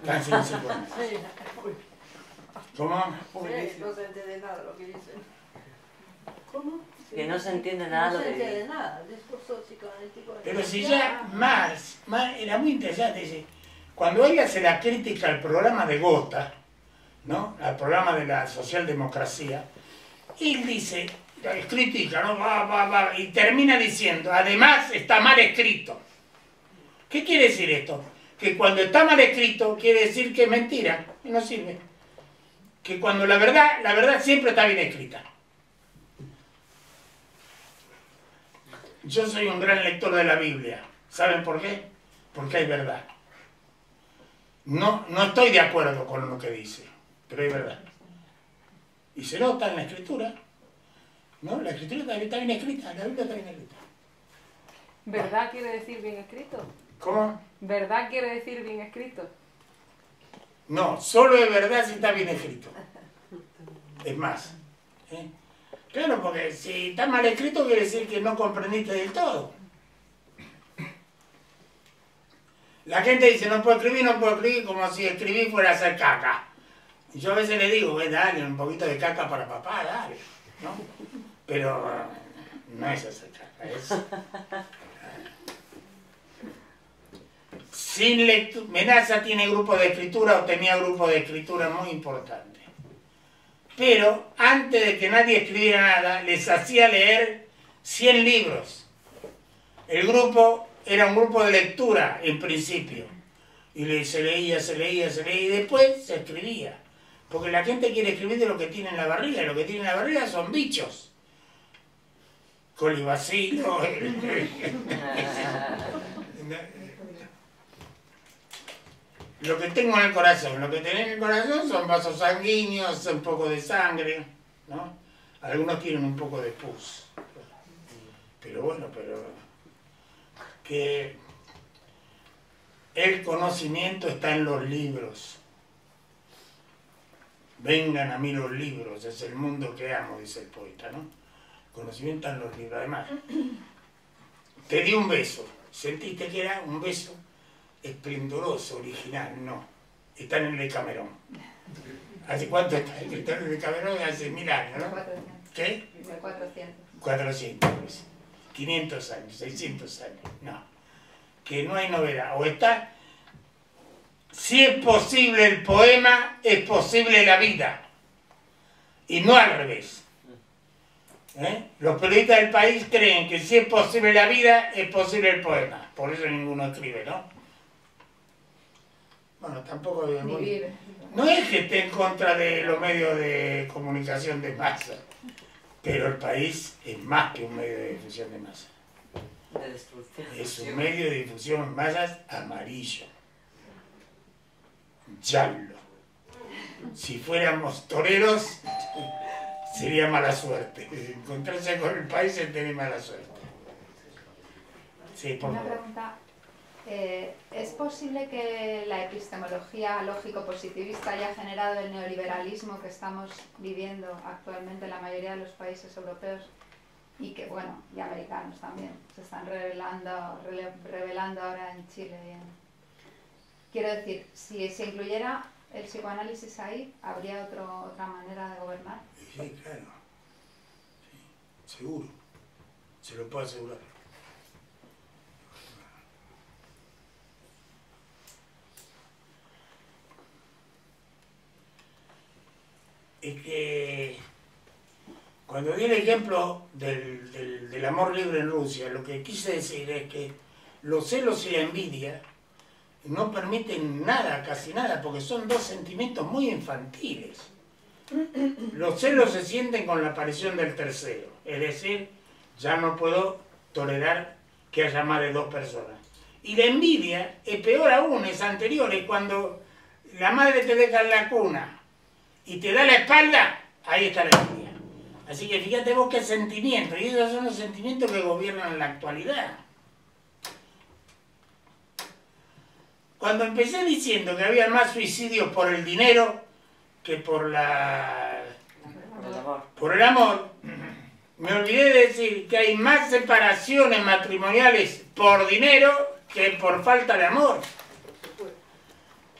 Están sin psicoanálisis. ¿Cómo? No se entiende nada lo que dicen. ¿Cómo? Que no se entiende nada lo que dicen. No se entiende nada, el discurso psicoanalítico. Pero si ya Marx era muy interesante, dice, cuando ella hace la crítica al programa de Gotha, ¿no? Al programa de la socialdemocracia, él dice... critica, ¿no? Y termina diciendo, además está mal escrito. ¿Qué quiere decir esto? Que cuando está mal escrito quiere decir que es mentira y no sirve. Que cuando la verdad siempre está bien escrita. Yo soy un gran lector de la Biblia. ¿Saben por qué? Porque hay verdad. No estoy de acuerdo con lo que dice, pero hay verdad. Y se nota en la escritura. No, la escritura está bien escrita, la Biblia está bien escrita. ¿Verdad quiere decir bien escrito? ¿Cómo? ¿Verdad quiere decir bien escrito? No, solo es verdad si está bien escrito. Es más. Claro, porque si está mal escrito quiere decir que no comprendiste del todo. La gente dice, no puedo escribir, como si escribir fuera hacer caca. Y yo a veces le digo, dale, un poquito de caca para papá, dale, ¿no? Pero no es hacer caca, es... Sin lectura, Menassa tiene grupo de escritura o tenía grupo de escritura muy importante. Pero antes de que nadie escribiera nada, les hacía leer 100 libros. El grupo era un grupo de lectura en principio. Y se leía y después se escribía. Porque la gente quiere escribir de lo que tiene en la barriga, y lo que tiene en la barriga son bichos. Colibacilo. Lo que tengo en el corazón, lo que tenés en el corazón son vasos sanguíneos, un poco de sangre, ¿no? Algunos quieren un poco de pus. Pero bueno, que el conocimiento está en los libros. Vengan a mí los libros, es el mundo que amo, dice el poeta, ¿no? Conocimiento en los libros. Además, te di un beso, sentiste que era un beso esplendoroso, original, no. Está en el Decamerón. ¿Hace cuánto está? Está en el Decamerón hace 1000 años, ¿no? 400. ¿Qué? 400. 400, pues. 500 años, 600 años, no. Que no hay novedad. O está... Si es posible el poema, es posible la vida. Y no al revés. Los periodistas del país creen que si es posible la vida, es posible el poema. Por eso ninguno escribe, ¿no? Bueno, tampoco... Vivir. No es que esté en contra de los medios de comunicación de masa, pero El País es más que un medio de difusión de masa. Es un medio de difusión en masas amarillo. Yalo. Si fuéramos toreros, sería mala suerte. Encontrarse con El País es tener mala suerte. Sí, por favor. Una pregunta. ¿Es posible que la epistemología lógico-positivista haya generado el neoliberalismo que estamos viviendo actualmente en la mayoría de los países europeos? Y que, bueno, y americanos también, se están revelando ahora en Chile. Bien. Quiero decir, si se incluyera el psicoanálisis ahí, ¿habría otra manera de gobernar? Sí, claro. Sí, seguro. Se lo puedo asegurar. Es que... Cuando di el ejemplo del amor libre en Rusia, lo que quise decir es que los celos y la envidia no permiten nada, casi nada, porque son dos sentimientos muy infantiles. Los celos se sienten con la aparición del tercero, es decir, ya no puedo tolerar que haya más de dos personas. Y la envidia es peor aún, es anterior, es cuando la madre te deja en la cuna y te da la espalda, ahí está la envidia. Así que fíjate vos qué sentimientos, y esos son los sentimientos que gobiernan la actualidad. Cuando empecé diciendo que había más suicidios por el dinero que por el amor, me olvidé de decir que hay más separaciones matrimoniales por dinero que por falta de amor.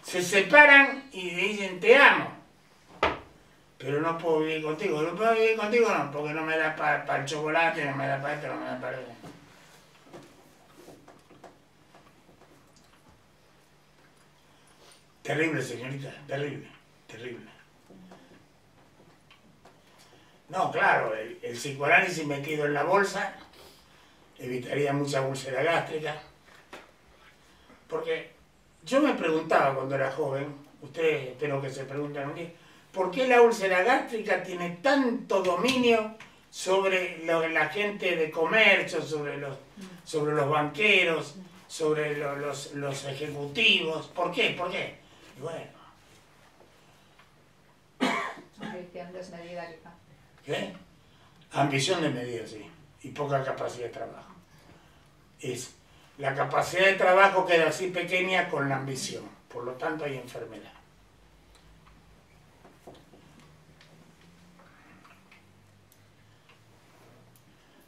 Se separan y dicen te amo. Pero no puedo vivir contigo, no puedo vivir contigo no, porque no me da para el chocolate, no me da para esto, no me da para eso. Terrible, señorita, terrible, terrible. No, claro, el psicoanálisis metido en la bolsa evitaría mucha úlcera gástrica. Porque yo me preguntaba cuando era joven, ustedes espero que se preguntan un día, ¿por qué la úlcera gástrica tiene tanto dominio sobre la gente de comercio, sobre los banqueros, sobre los ejecutivos? ¿Por qué? ¿Por qué? Y bueno. Ambición desmedida, quizá. ¿Qué? Ambición desmedida, sí. Y poca capacidad de trabajo. Es la capacidad de trabajo queda así pequeña con la ambición. Por lo tanto hay enfermedad.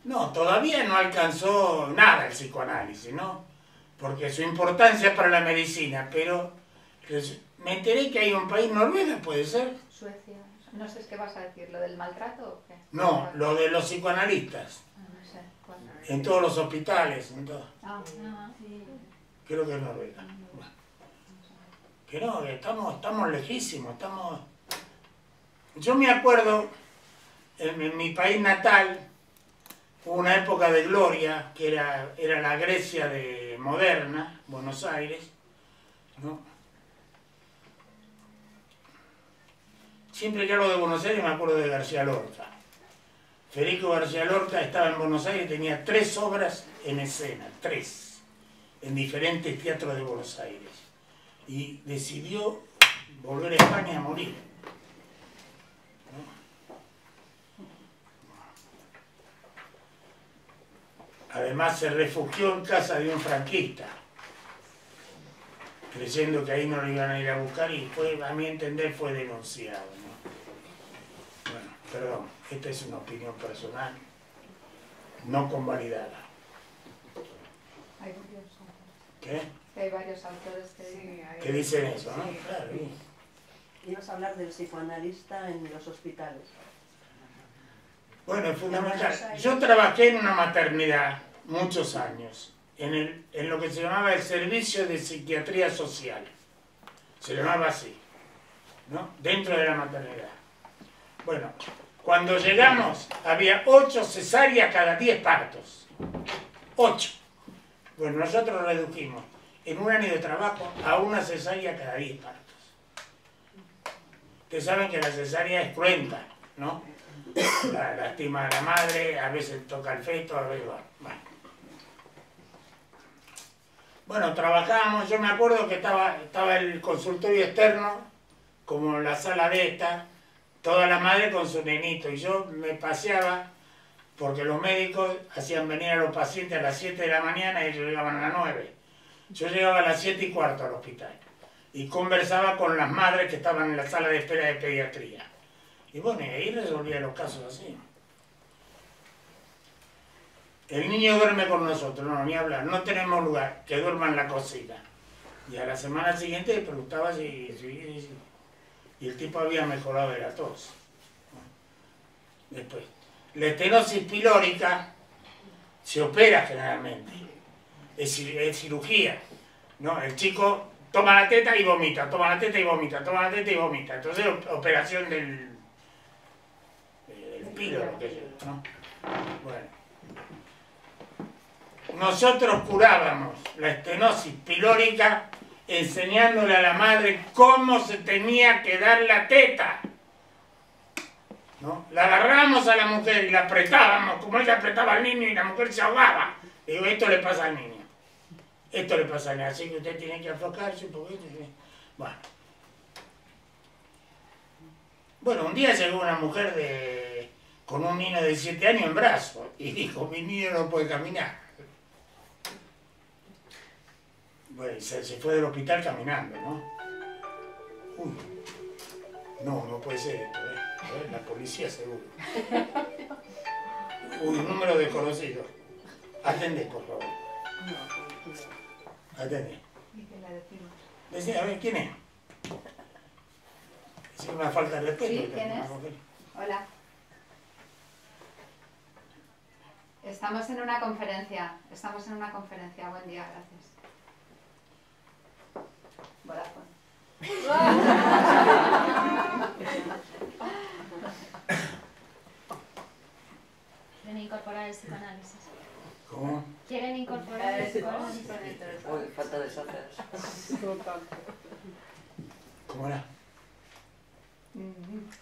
No, todavía no alcanzó nada el psicoanálisis, ¿no? Porque su importancia para la medicina, pero me enteré que hay un país, Noruega, ¿puede ser? Suecia. No sé qué vas a decir, ¿lo del maltrato o qué? No, lo de los psicoanalistas. No sé, ¿cuál? En todos los hospitales, en todo. Ah, no, sí. Creo que es Noruega. Bueno. Que no, estamos lejísimos, estamos... Yo me acuerdo, en mi país natal... Hubo una época de gloria, que era la Grecia moderna, Buenos Aires, ¿no? Siempre que hablo de Buenos Aires me acuerdo de García Lorca. Federico García Lorca estaba en Buenos Aires y tenía 3 obras en escena, 3, en diferentes teatros de Buenos Aires. Y decidió volver a España a morir. Además se refugió en casa de un franquista, creyendo que ahí no lo iban a ir a buscar y fue, a mi entender fue denunciado, ¿no? Bueno, perdón, esta es una opinión personal, no convalidada. Hay varios autores que, sí, que dicen eso, ¿no? Sí. Claro. Ibas a hablar del psicoanalista en los hospitales. Bueno, es fundamental. Yo trabajé en una maternidad muchos años, en lo que se llamaba el Servicio de Psiquiatría Social. Se llamaba así, ¿no? Dentro de la maternidad. Bueno, cuando llegamos había 8 cesáreas cada 10 partos. 8. Bueno, nosotros redujimos. en un año de trabajo a una cesárea cada 10 partos. Ustedes saben que la cesárea es cruenta, ¿no? Lastima a la madre, a veces toca el feto, a veces va. Bueno. Bueno, trabajábamos, yo me acuerdo que estaba el consultorio externo, como en la sala de esta, toda la madre con su nenito, y yo me paseaba, porque los médicos hacían venir a los pacientes a las 7 de la mañana y ellos llegaban a las 9. Yo llegaba a las 7:15 al hospital y conversaba con las madres que estaban en la sala de espera de pediatría. Y bueno, y ahí resolvía los casos así. El niño duerme con nosotros, no, ni hablar, no tenemos lugar, que duerma en la cocina. Y a la semana siguiente le preguntaba si y el tipo había mejorado de la tos. Bueno, después. La estenosis pilórica se opera generalmente, es cirugía, ¿no? El chico toma la teta y vomita, toma la teta y vomita, toma la teta y vomita. Entonces, operación del píloro, que yo, ¿no? Bueno. Nosotros curábamos la estenosis pilórica enseñándole a la madre cómo se tenía que dar la teta. ¿No? La agarramos a la mujer y la apretábamos, como ella apretaba al niño y la mujer se ahogaba. Le digo, esto le pasa al niño. Esto le pasa al niño, así que usted tiene que aflojarse un poquito. Bueno, un día llegó una mujer con un niño de 7 años en brazos y dijo, mi niño no puede caminar. Bueno, se fue del hospital caminando, ¿no? Uy, no puede ser esto, ¿eh? A ver, la policía seguro. Uy, número desconocido. Atendé, por favor. Atendé. Decía, a ver, ¿quién es? Es una falta de respeto. Sí, ¿quién es? Hola. Estamos en una conferencia. Buen día, gracias. Vodafone. Quieren incorporar el psicoanálisis. ¿Cómo? Quieren incorporar el psicoanálisis. Uy, falta de socios. ¿Cómo era?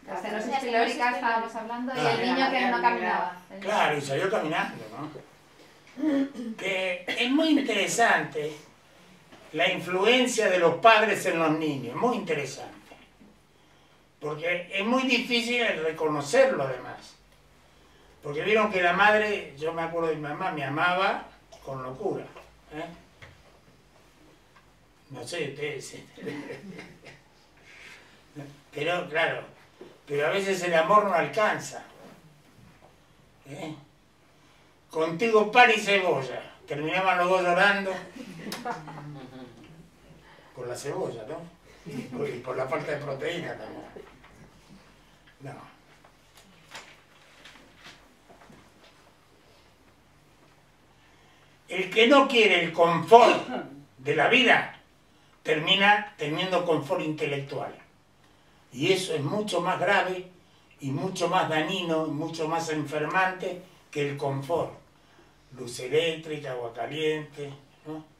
Las estenosis pilóricas estábamos hablando y el niño que no caminaba. Claro, y salió caminando, ¿no? Que es muy interesante. La influencia de los padres en los niños, muy interesante, porque es muy difícil reconocerlo además, porque vieron que la madre, yo me acuerdo de mi mamá, me amaba con locura, ¿eh? No sé, ustedes, pero claro, pero a veces el amor no alcanza, ¿eh? Contigo pan y cebolla, terminaban los dos llorando, por la cebolla, ¿no? Y por la falta de proteína también. No. El que no quiere el confort de la vida termina teniendo confort intelectual. Y eso es mucho más grave y mucho más dañino, mucho más enfermante que el confort. Luz eléctrica, agua caliente, ¿no?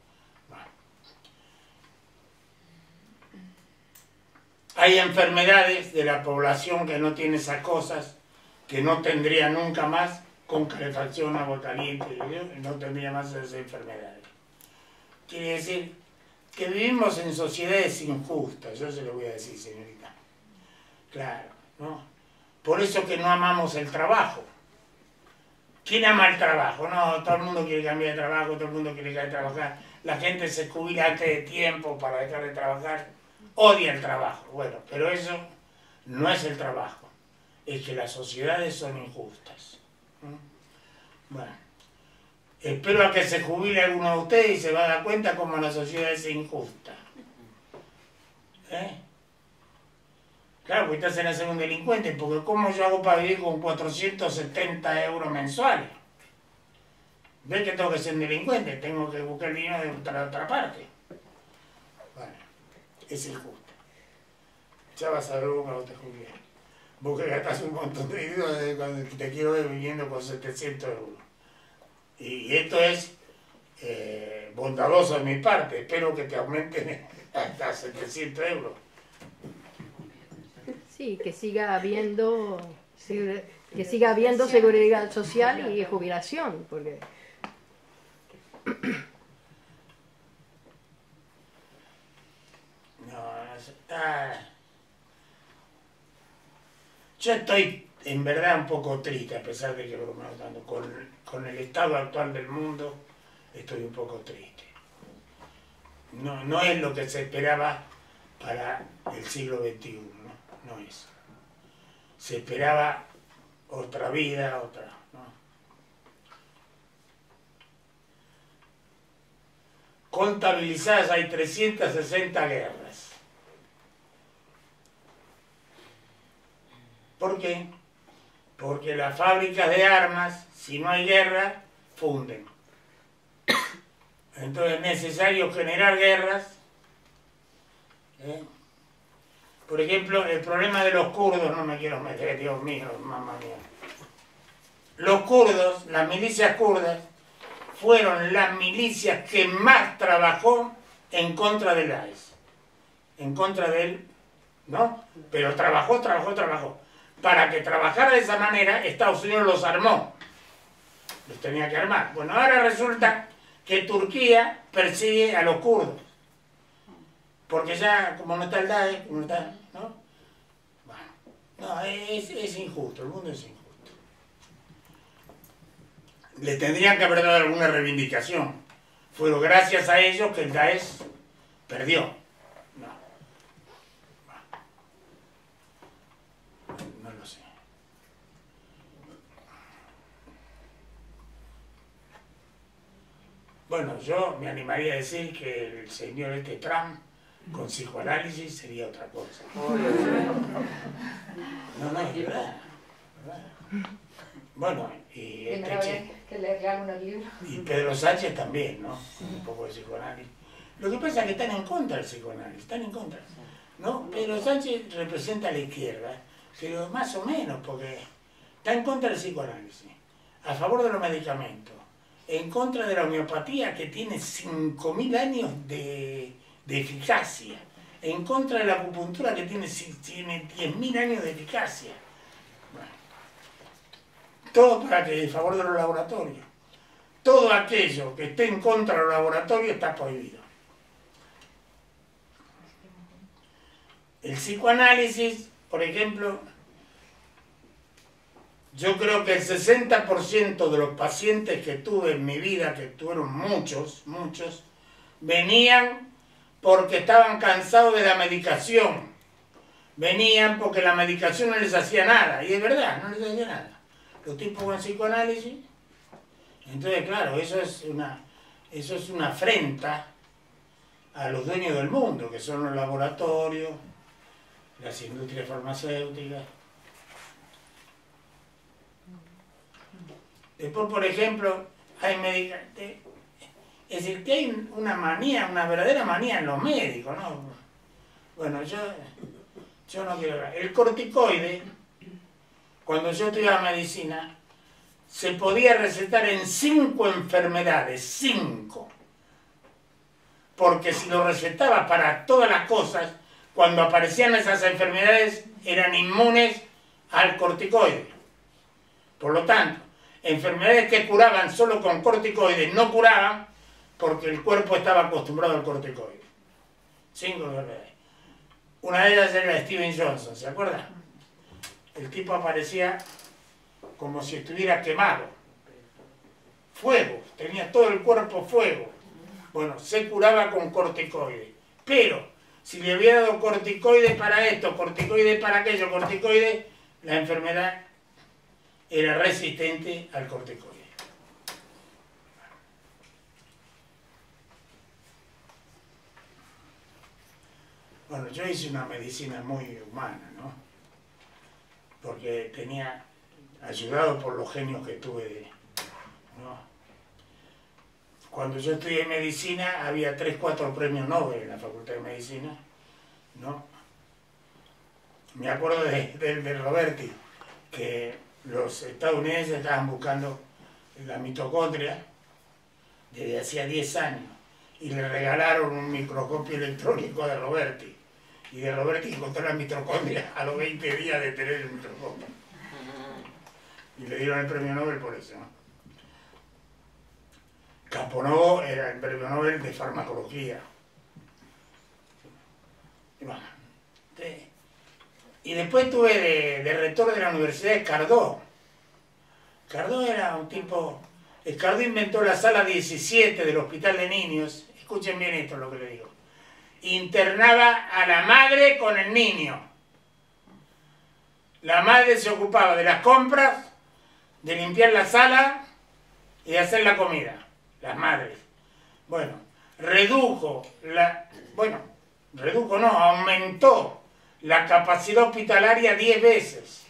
Hay enfermedades de la población que no tiene esas cosas, que no tendría nunca más con calefacción, agua caliente, no tendría más esas enfermedades. Quiere decir que vivimos en sociedades injustas, yo se lo voy a decir, señorita. Claro, ¿no? Por eso que no amamos el trabajo. ¿Quién ama el trabajo? No, todo el mundo quiere cambiar de trabajo, todo el mundo quiere dejar de trabajar. La gente se jubila antes de tiempo para dejar de trabajar. Odia el trabajo, bueno, pero eso no es el trabajo, es que las sociedades son injustas. Bueno, espero a que se jubile alguno de ustedes y se va a dar cuenta cómo la sociedad es injusta. ¿Eh? Claro, porque estás en la segunda delincuente, porque ¿cómo yo hago para vivir con 470 euros mensuales? ¿Ves que tengo que ser un delincuente? Tengo que buscar el dinero de otra parte. Es injusto. Ya vas a ver cuando te jubiles. Vos que gastás un montón de dinero cuando te quiero ver viviendo con 700 euros. Y esto es bondadoso de mi parte, espero que te aumenten hasta 700 euros. Sí, que siga habiendo, seguridad social y jubilación, porque... Yo estoy en verdad un poco triste, a pesar de que con el estado actual del mundo estoy un poco triste. No es lo que se esperaba para el siglo XXI, ¿no? No es. Se esperaba otra vida, otra... Contabilizadas hay 360 guerras. ¿Por qué? Porque las fábricas de armas, si no hay guerra, funden. Entonces es necesario generar guerras. Por ejemplo, el problema de los kurdos, no me quiero meter, Dios mío, mamá mía. Los kurdos, las milicias kurdas, fueron las milicias que más trabajó en contra del AES, en contra de él, ¿no? Pero trabajó. Para que trabajara de esa manera, Estados Unidos los armó. Los tenía que armar. Bueno, ahora resulta que Turquía persigue a los kurdos. Porque ya, como no está el AES, como no está, ¿no? Bueno, no, es injusto, el mundo es injusto. Le tendrían que haber dado alguna reivindicación. Fueron gracias a ellos que el Daesh perdió. No lo sé. Bueno, yo me animaría a decir que el señor Trump con psicoanálisis sería otra cosa. No, es verdad. Bueno, y Pedro Sánchez también, ¿no? Un poco de psicoanálisis. Lo que pasa es que están en contra del psicoanálisis, están en contra, ¿no? Pedro Sánchez representa a la izquierda, pero más o menos, porque está en contra del psicoanálisis, a favor de los medicamentos, en contra de la homeopatía que tiene 5.000 años de eficacia, en contra de la acupuntura que tiene 10.000 años de eficacia. Todo para que en favor de los laboratorios. Todo aquello que esté en contra de los laboratorios está prohibido. El psicoanálisis, por ejemplo, yo creo que el 60% de los pacientes que tuve en mi vida, que tuvieron muchos, venían porque estaban cansados de la medicación. Venían porque la medicación no les hacía nada. Y es verdad, no les hacía nada. Los tipos con psicoanálisis, entonces claro, eso es una afrenta a los dueños del mundo, que son los laboratorios, las industrias farmacéuticas. Después, por ejemplo, hay medicamentos, es decir, que hay una manía, una verdadera manía en los médicos, ¿no? Bueno, yo no quiero hablar. El corticoide... Cuando yo estudiaba medicina, se podía recetar en 5 enfermedades, 5. Porque si lo recetaba para todas las cosas, cuando aparecían esas enfermedades eran inmunes al corticoide. Por lo tanto, enfermedades que curaban solo con corticoides no curaban porque el cuerpo estaba acostumbrado al corticoide. 5 enfermedades. Una de ellas era Steven Johnson, ¿se acuerdan? El tipo aparecía como si estuviera quemado. Fuego, tenía todo el cuerpo fuego. Bueno, se curaba con corticoides. Pero, si le hubiera dado corticoides para esto, corticoides para aquello, corticoides, la enfermedad era resistente al corticoide. Bueno, yo hice una medicina muy humana, ¿no? Porque tenía ayudado por los genios que tuve, ¿no? Cuando yo estudié medicina había 3 o 4 premios Nobel en la Facultad de Medicina, ¿no? Me acuerdo de Roberti, que los estadounidenses estaban buscando la mitocondria desde hacía 10 años, y le regalaron un microscopio electrónico de Roberti. Y de Roberti encontró la mitocondria a los 20 días de tener el microscopio. Y le dieron el premio Nobel por eso, ¿no? Caponovo era el premio Nobel de farmacología. Y, bueno, y después tuve de rector de la Universidad Escardó. Escardó era un tipo... Escardó inventó la sala 17 del Hospital de Niños. Escuchen bien esto lo que le digo. Internaba a la madre con el niño. La madre se ocupaba de las compras, de limpiar la sala y de hacer la comida. Las madres. Bueno, aumentó la capacidad hospitalaria 10 veces.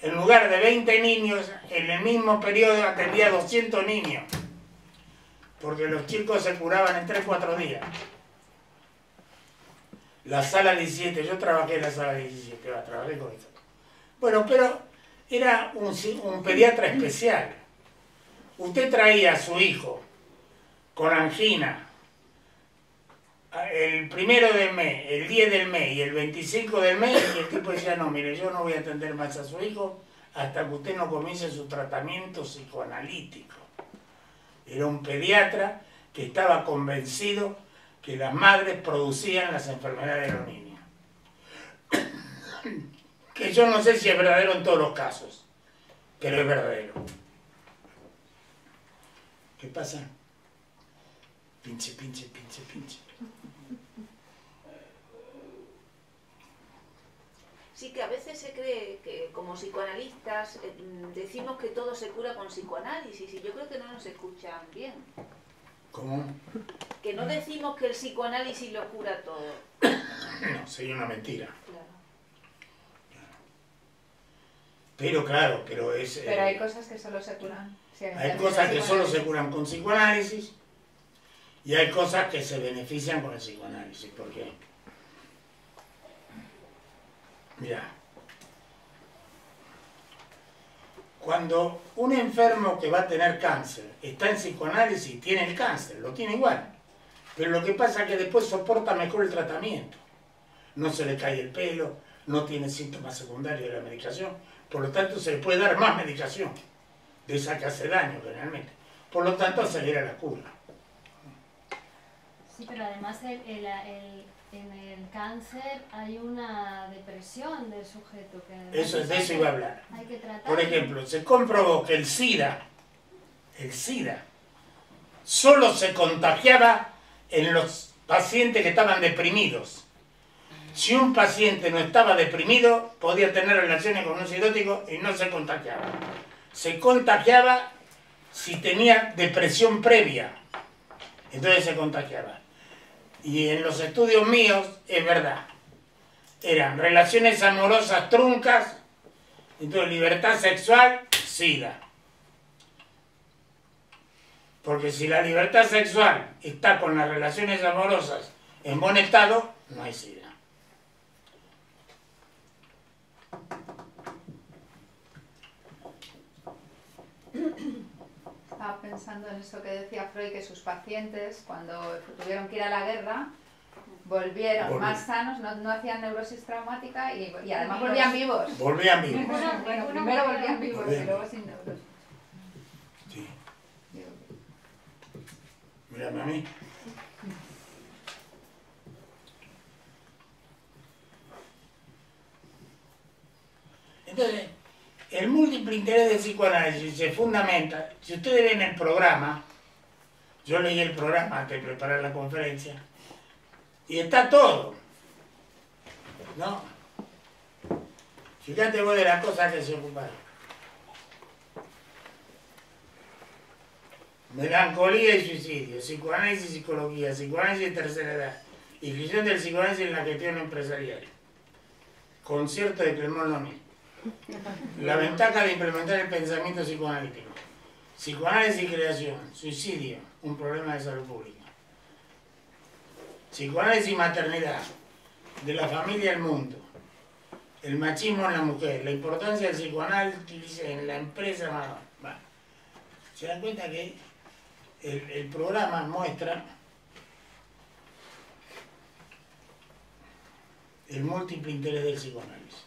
En lugar de 20 niños, en el mismo periodo atendía 200 niños. Porque los chicos se curaban en 3-4 días. La sala 17, yo trabajé en la sala 17, trabajé con esto. Bueno, pero era un pediatra especial. Usted traía a su hijo con angina el 1 del mes, el 10 del mes y el 25 del mes y el tipo decía, no, mire, yo no voy a atender más a su hijo hasta que usted no comience su tratamiento psicoanalítico. Era un pediatra que estaba convencido que las madres producían las enfermedades de los niños. Que yo no sé si es verdadero en todos los casos, pero es verdadero. ¿Qué pasa? Pinche. Sí, que a veces se cree que como psicoanalistas decimos que todo se cura con psicoanálisis y yo creo que no nos escuchan bien. ¿Cómo? Que no decimos que el psicoanálisis lo cura todo. No, sería una mentira. Claro. Pero es... Pero hay cosas que solo se curan. Hay cosas que solo se curan con psicoanálisis y hay cosas que se benefician con el psicoanálisis. ¿Por qué? Mirá, cuando un enfermo que va a tener cáncer está en psicoanálisis, tiene el cáncer, lo tiene igual. Pero lo que pasa es que después soporta mejor el tratamiento. No se le cae el pelo, no tiene síntomas secundarios de la medicación, por lo tanto se le puede dar más medicación. De esa que hace daño, generalmente. Por lo tanto, acelera la cura. Sí, pero además en el cáncer hay una depresión del sujeto. Que de eso iba a hablar. Hay que tratar. Por ejemplo, se comprobó que el SIDA, solo se contagiaba en los pacientes que estaban deprimidos. Si un paciente no estaba deprimido, podía tener relaciones con un psicótico y no se contagiaba. Se contagiaba si tenía depresión previa, entonces se contagiaba. Y en los estudios míos, es verdad, eran relaciones amorosas truncas, entonces libertad sexual, SIDA. Porque si la libertad sexual está con las relaciones amorosas en buen estado, no hay SIDA. Estaba pensando en eso que decía Freud, que sus pacientes cuando tuvieron que ir a la guerra volvieron más sanos, no hacían neurosis traumática y además volvían vivos. Bueno, primero volvían vivos y luego sin neurosis. Sí. Mírame a mí. Entonces, el múltiple interés del psicoanálisis se fundamenta, si ustedes ven el programa, yo leí el programa antes de preparar la conferencia, y está todo, ¿no? Fíjate vos de las cosas que se ocuparon. Melancolía y suicidio, psicoanálisis y psicología, psicólisis de tercera edad, inclusión del psicoanálisis en la gestión empresarial, concierto de Clemón Lomé. La ventaja de implementar el pensamiento psicoanalítico. Psicoanálisis y creación. Suicidio, un problema de salud pública. Psicoanálisis y maternidad. De la familia al mundo. El machismo en la mujer. La importancia del psicoanálisis en la empresa. Bueno, se dan cuenta que el programa muestra el múltiple interés del psicoanálisis.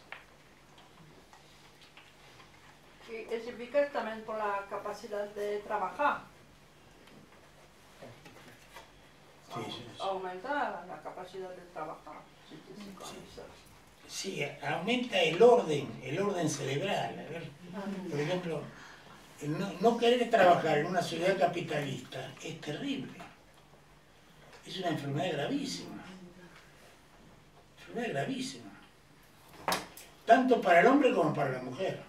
Y es eficaz también por la capacidad de trabajar. Sí. Aumenta la capacidad de trabajar. Sí, aumenta el orden cerebral. A ver, por ejemplo, no querer trabajar en una sociedad capitalista es terrible. Es una enfermedad gravísima. Enfermedad gravísima. Tanto para el hombre como para la mujer.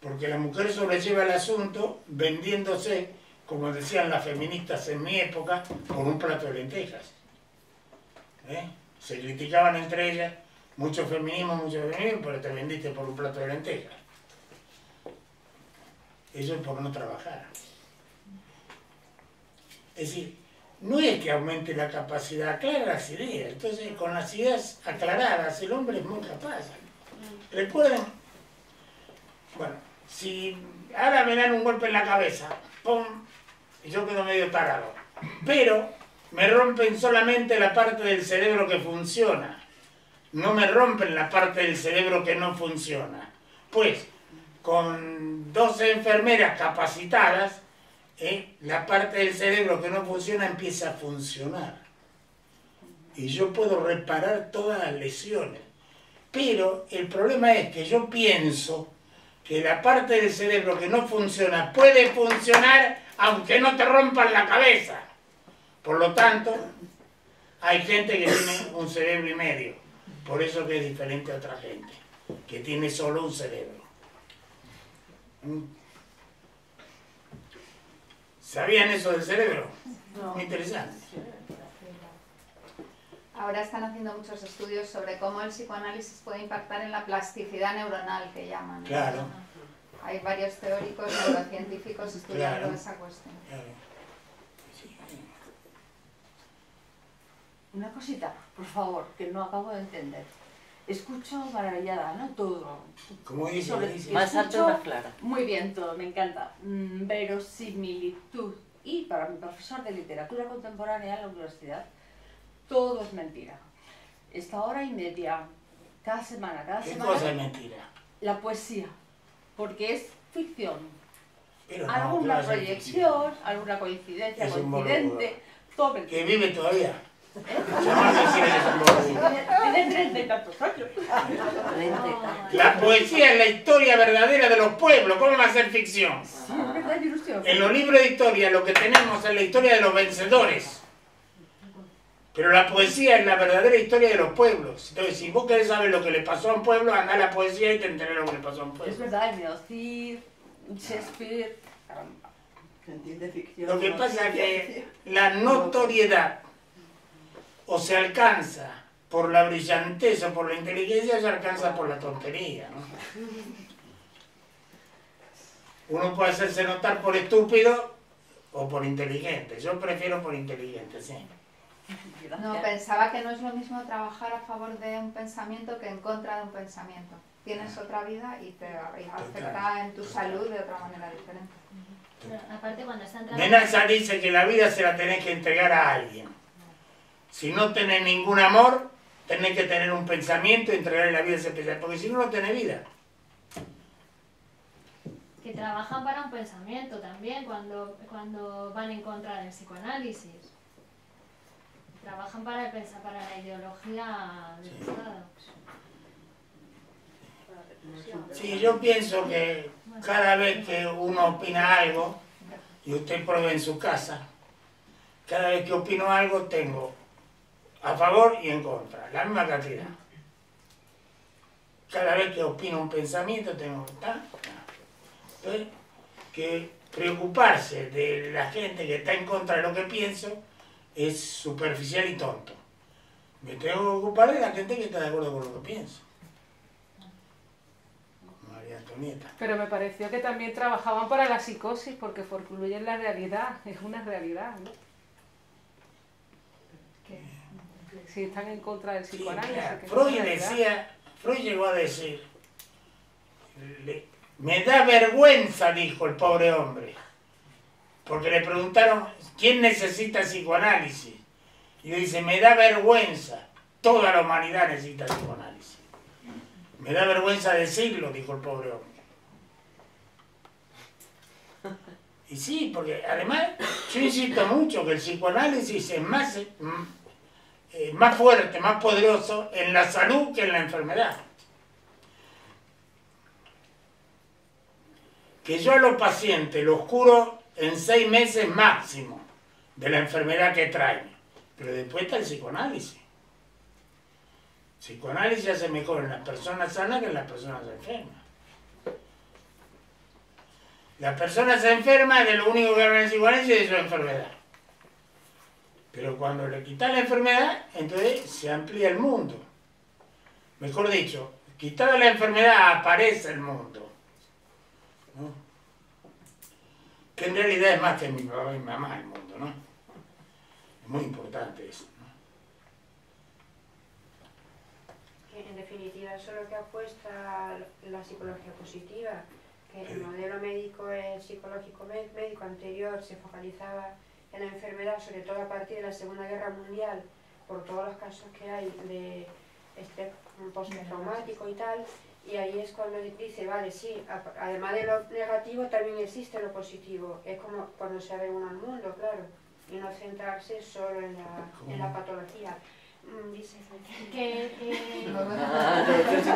Porque la mujer sobrelleva el asunto vendiéndose, como decían las feministas en mi época, por un plato de lentejas. Se criticaban entre ellas, mucho feminismo, pero te vendiste por un plato de lentejas. Eso es por no trabajar. Es decir, no es que aumente la capacidad, aclara las ideas. Entonces, con las ideas aclaradas, el hombre es muy capaz. Recuerden, bueno, si ahora me dan un golpe en la cabeza, ¡pum!, y yo quedo medio parado. Pero me rompen solamente la parte del cerebro que funciona. No me rompen la parte del cerebro que no funciona. Pues, con 12 enfermeras capacitadas, la parte del cerebro que no funciona empieza a funcionar. Y yo puedo reparar todas las lesiones. Pero el problema es que yo pienso que la parte del cerebro que no funciona puede funcionar aunque no te rompan la cabeza. Por lo tanto, hay gente que tiene un cerebro y medio. Por eso que es diferente a otra gente, que tiene solo un cerebro. ¿Sabían eso del cerebro? No. Muy interesante. Ahora están haciendo muchos estudios sobre cómo el psicoanálisis puede impactar en la plasticidad neuronal, que llaman. Claro. Hay varios teóricos neurocientíficos estudiando esa cuestión. Claro. Sí. Una cosita, por favor, que no acabo de entender. Escucho maravillada, ¿no? Todo. Como dice, más alto y más claro. Muy bien, todo, me encanta. Verosimilitud. Y para mi profesor de literatura contemporánea en la universidad, todo es mentira. Esta hora y media, cada semana... ¿Qué cosa es mentira? La poesía, porque es ficción. Pero alguna proyección, alguna coincidencia, coincidente, todo mentira. Que vive todavía. Tiene 30 y tantos años. La poesía es la historia verdadera de los pueblos, ¿cómo va a ser ficción? Sí, verdad, ilusión. En los libros de historia lo que tenemos es la historia de los vencedores. Pero la poesía es la verdadera historia de los pueblos. Entonces, si vos querés saber lo que le pasó a un pueblo, andá a la poesía y te enterarás lo que le pasó a un pueblo. Es verdad, Neocid, Shakespeare... Lo que pasa es que la notoriedad o se alcanza por la brillantez o por la inteligencia o se alcanza por la tontería, ¿no? Uno puede hacerse notar por estúpido o por inteligente. Yo prefiero por inteligente, sí. No, pensaba que no es lo mismo trabajar a favor de un pensamiento que en contra de un pensamiento. Tienes otra vida y te afecta en tu salud de otra manera diferente. Pero aparte cuando están trabajando... Menassa dice que la vida se la tenés que entregar a alguien. Si no tenés ningún amor, tenés que tener un pensamiento y entregarle la vida a ese pensamiento, porque si no, no tenés vida. Que trabajan para un pensamiento también cuando van en contra del psicoanálisis. Trabajan para pensar para la ideología del Estado. Sí, yo pienso que cada vez que uno opina algo, y usted pruebe en su casa, cada vez que opino algo tengo a favor y en contra, la misma cantidad. Cada vez que opino un pensamiento tengo... Entonces, que preocuparse de la gente que está en contra de lo que pienso es superficial y tonto. Me tengo que ocupar de la gente que está de acuerdo con lo que pienso. María Antonieta. Pero me pareció que también trabajaban para la psicosis porque forcluyen la realidad, es una realidad, ¿no? Que si están en contra del psicoanálisis... Sí, claro. Freud llegó a decir, me da vergüenza, dijo el pobre hombre, porque le preguntaron, ¿quién necesita psicoanálisis? Y dice, me da vergüenza, toda la humanidad necesita psicoanálisis. Me da vergüenza decirlo, dijo el pobre hombre. Y sí, porque además, yo insisto mucho que el psicoanálisis es más fuerte, más poderoso en la salud que en la enfermedad. Que yo a los pacientes los curo en 6 meses máximo de la enfermedad que traen. Pero después está el psicoanálisis. El psicoanálisis hace mejor en las personas sanas que en las personas enfermas. Las personas enfermas, de lo único que hablan en psicoanálisis es de su enfermedad. Pero cuando le quitas la enfermedad, entonces se amplía el mundo. Mejor dicho, quitada la enfermedad aparece el mundo. ¿No? Que en realidad es más que mi papá y mi mamá el mundo, ¿no? Es muy importante eso, ¿no? En definitiva, eso es lo que apuesta la psicología positiva, que el modelo médico, el psicológico médico anterior se focalizaba en la enfermedad, sobre todo a partir de la Segunda Guerra Mundial, por todos los casos que hay de estrés postraumático y tal. Y ahí es cuando dice, vale, sí, además de lo negativo también existe lo positivo. Es como cuando se abre uno al mundo, claro, y no centrarse solo en la patología. Dice que... No, que lo que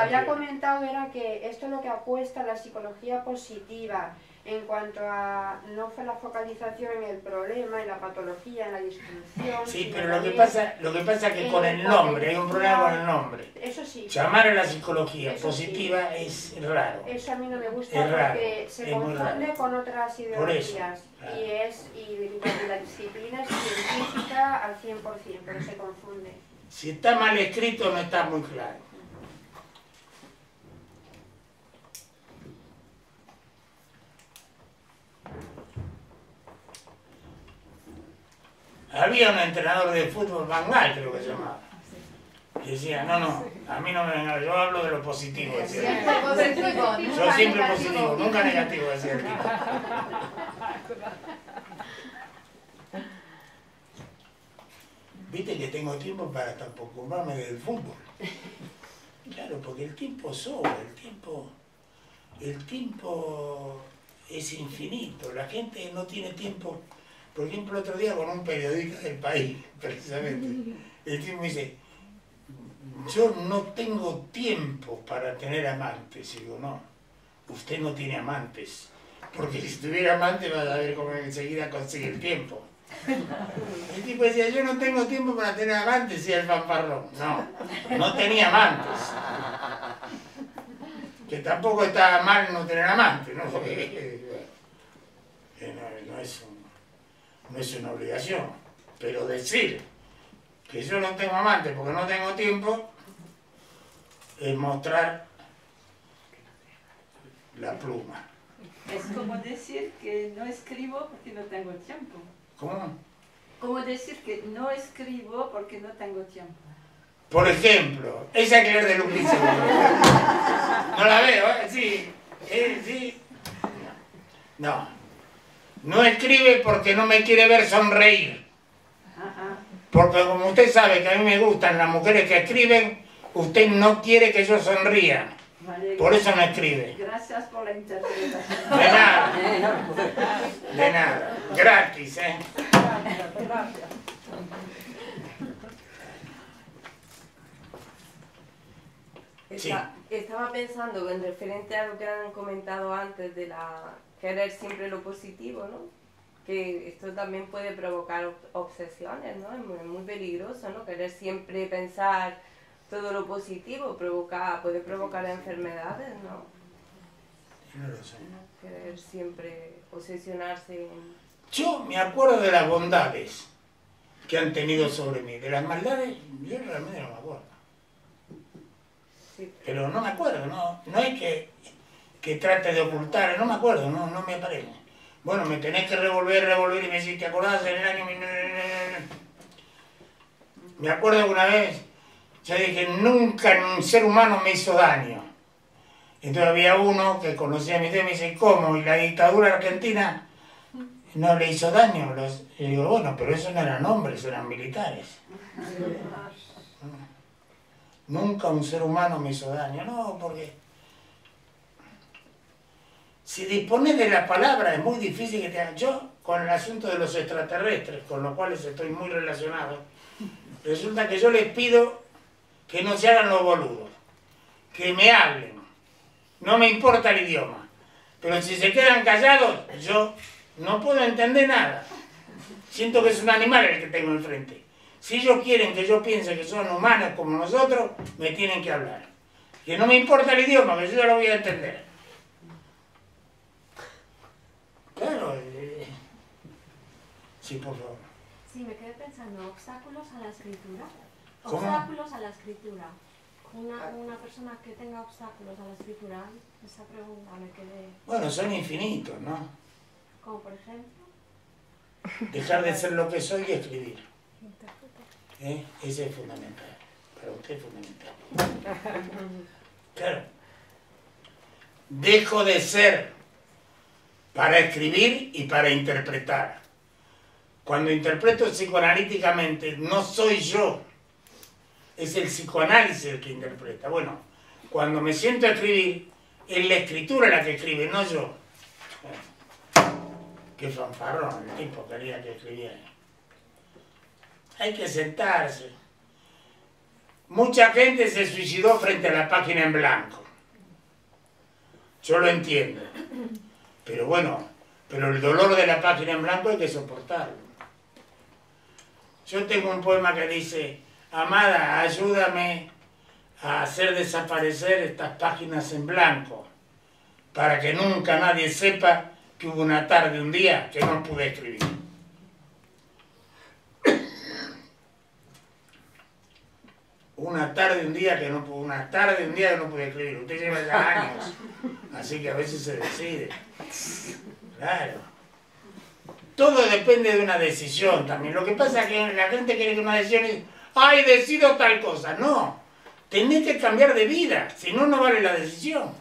había comentado era que esto es lo que apuesta la psicología positiva en cuanto a no fue la focalización en el problema, en la patología, en la disfunción. Sí, pero lo que pasa es que con el nombre, hay un problema con el nombre. Eso sí. Llamar a la psicología positiva es raro. Eso a mí no me gusta porque se confunde con otras ideologías. Y la disciplina es científica al 100%, pero se confunde. Si está mal escrito no está muy claro. Había un entrenador de fútbol, Van Gaal creo que se llamaba, que decía, no, a mí no me venga, yo hablo de lo positivo, decía. Yo siempre positivo, nunca negativo, decía el tipo. Viste que tengo tiempo para tampoco ocuparme del fútbol. Claro, porque el tiempo sobra, el tiempo es infinito, la gente no tiene tiempo. Por ejemplo, otro día con un periodista del País, precisamente, el tipo me dice, yo no tengo tiempo para tener amantes. Y digo, no, usted no tiene amantes, porque si tuviera amantes vas a ver cómo enseguida consigue el tiempo. El tipo decía, yo no tengo tiempo para tener amantes, y el fanfarrón. No, no tenía amantes. Que tampoco está mal no tener amantes, ¿no? Porque no es una obligación. Pero decir que yo no tengo amantes porque no tengo tiempo es mostrar la pluma. Es como decir que no escribo porque no tengo tiempo. ¿Cómo? Como decir que no escribo porque no tengo tiempo. Por ejemplo, esa que es de Luppolini. No la veo, ¿eh? Sí. Sí. No escribe porque no me quiere ver sonreír. Porque como usted sabe que a mí me gustan las mujeres que escriben, usted no quiere que yo sonría. Por eso no escribe. Gracias por la interpretación. De nada. Gratis, ¿eh? Gracias. Sí. Estaba pensando, en referente a lo que han comentado antes de la querer siempre lo positivo, ¿no? Que esto también puede provocar obsesiones, ¿no? Es muy peligroso, ¿no? Querer siempre pensar todo lo positivo puede provocar enfermedades, ¿no? No lo sé. Querer siempre obsesionarse. Yo me acuerdo de las bondades que han tenido sobre mí. De las maldades, yo realmente no me acuerdo. Sí. Pero no me acuerdo, no es que trate de ocultar, no me acuerdo, no me aparece. Bueno, me tenés que revolver y me decís, ¿te acordás en el año? Me acuerdo que una vez yo dije, nunca un ser humano me hizo daño. Entonces había uno que conocía a mi tío y me dice, ¿cómo? ¿Y la dictadura argentina no le hizo daño? Y digo, bueno, pero esos no eran hombres, eran militares. Nunca un ser humano me hizo daño, no, porque... Si dispones de la palabra es muy difícil que te hagan. Yo, con el asunto de los extraterrestres, con los cuales estoy muy relacionado, resulta que yo les pido que no se hagan los boludos, que me hablen. No me importa el idioma, pero si se quedan callados, yo no puedo entender nada. Siento que es un animal el que tengo enfrente. Si ellos quieren que yo piense que son humanos como nosotros, me tienen que hablar. Que no me importa el idioma, que yo ya lo voy a entender. Claro, sí, por favor. Sí, me quedé pensando, obstáculos a la escritura. Obstáculos ¿cómo? A la escritura. Una persona que tenga obstáculos a la escritura, esa pregunta me quedé... Bueno, son infinitos, ¿no? Como por ejemplo... Dejar de ser lo que soy y escribir. ¿Eh? Ese es fundamental. Para usted es fundamental. Claro. Dejo de ser... para escribir y para interpretar. Cuando interpreto psicoanalíticamente, no soy yo, es el psicoanálisis el que interpreta. Bueno, cuando me siento a escribir, es la escritura la que escribe, no yo. Qué fanfarrón el tipo quería que escribiera. Hay que sentarse. Mucha gente se suicidó frente a la página en blanco. Yo lo entiendo. Pero bueno, pero el dolor de la página en blanco hay que soportarlo. Yo tengo un poema que dice, amada, ayúdame a hacer desaparecer estas páginas en blanco, para que nunca nadie sepa que hubo una tarde, un día, que no pude escribir. Una tarde, un día que no pude, una tarde, un día que no pude escribir. Usted lleva ya años, así que a veces se decide. Claro. Todo depende de una decisión también. Lo que pasa es que la gente quiere que una decisión es, ¡ay, decido tal cosa! No, tenés que cambiar de vida, si no, no vale la decisión.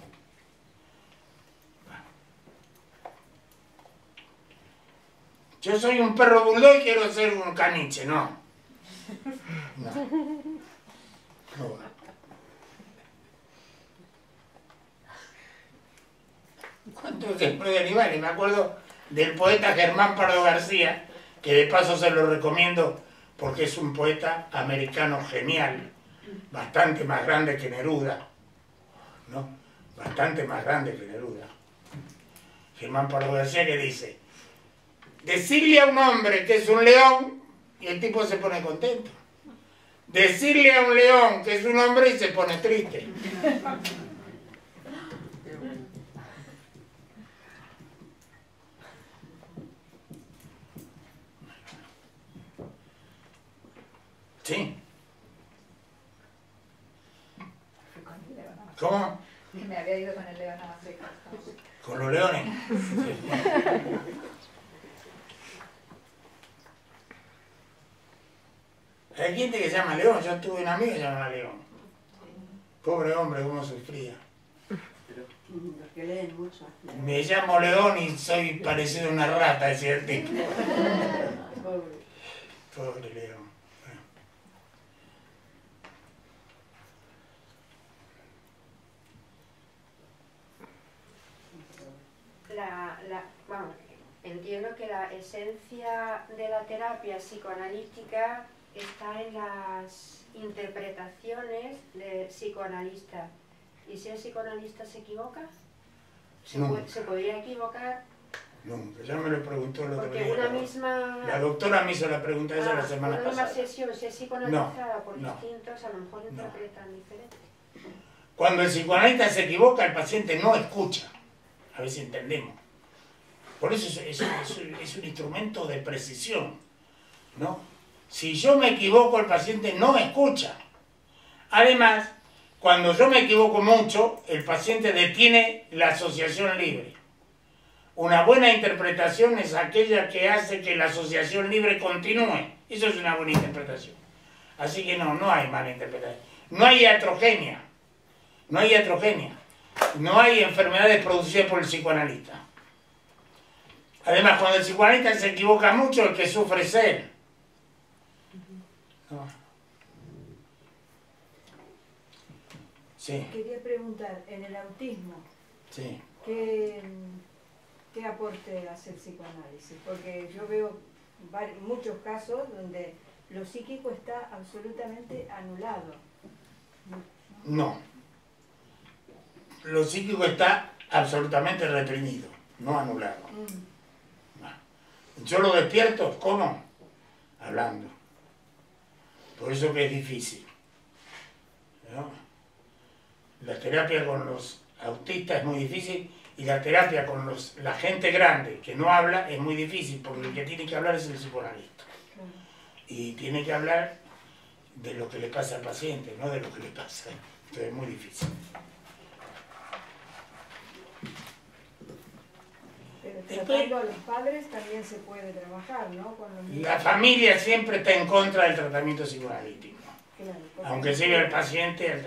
Yo soy un perro bulldog y quiero ser un caniche, no. No. ¿Cuánto ejemplo de animales? Me acuerdo del poeta Germán Pardo García, que de paso se lo recomiendo porque es un poeta americano genial, bastante más grande que Neruda, ¿no? Bastante más grande que Neruda. Germán Pardo García, que dice, decirle a un hombre que es un león y el tipo se pone contento. Decirle a un león que es un hombre y se pone triste. Sí. ¿Cómo? Que me había ido con el león a África. ¿Con los leones? Sí. Hay gente que se llama León, yo tuve una amiga que se llamaba León. Pobre hombre, cómo sufría. Me llamo León y soy parecido a una rata, decía el tipo. Pobre León. Bueno, entiendo que la esencia de la terapia psicoanalítica está en las interpretaciones del psicoanalista. ¿Y si el psicoanalista se equivoca? ¿Se podría equivocar? Nunca, ya me lo preguntó el otro día. La doctora me hizo la pregunta esa la semana pasada. Una misma sesión, si es psicoanalizada por distintos, a lo mejor interpretan diferente. Cuando el psicoanalista se equivoca, el paciente no escucha. A ver si entendemos. Por eso es un instrumento de precisión, ¿no? Si yo me equivoco, el paciente no me escucha. Además, cuando yo me equivoco mucho, el paciente detiene la asociación libre. Una buena interpretación es aquella que hace que la asociación libre continúe. Eso es una buena interpretación. Así que no hay mala interpretación. No hay iatrogenia. No hay iatrogenia. No hay enfermedades producidas por el psicoanalista. Además, cuando el psicoanalista se equivoca mucho, el que sufre es él. No. Sí. Quería preguntar, en el autismo, sí, ¿qué aporte hace el psicoanálisis? Porque yo veo muchos casos donde lo psíquico está absolutamente anulado. No. Lo psíquico está absolutamente reprimido, no anulado. No. Yo lo despierto, ¿cómo? Hablando. Por eso que es difícil, ¿no? La terapia con los autistas es muy difícil y la terapia con la gente grande que no habla es muy difícil, porque el que tiene que hablar es el psicoanalista. Y tiene que hablar de lo que le pasa al paciente, no de lo que le pasa. Entonces es muy difícil. Pero tratando a los padres también se puede trabajar, ¿no? La familia siempre está en contra del tratamiento psicoanalítico. Claro, aunque siga el paciente,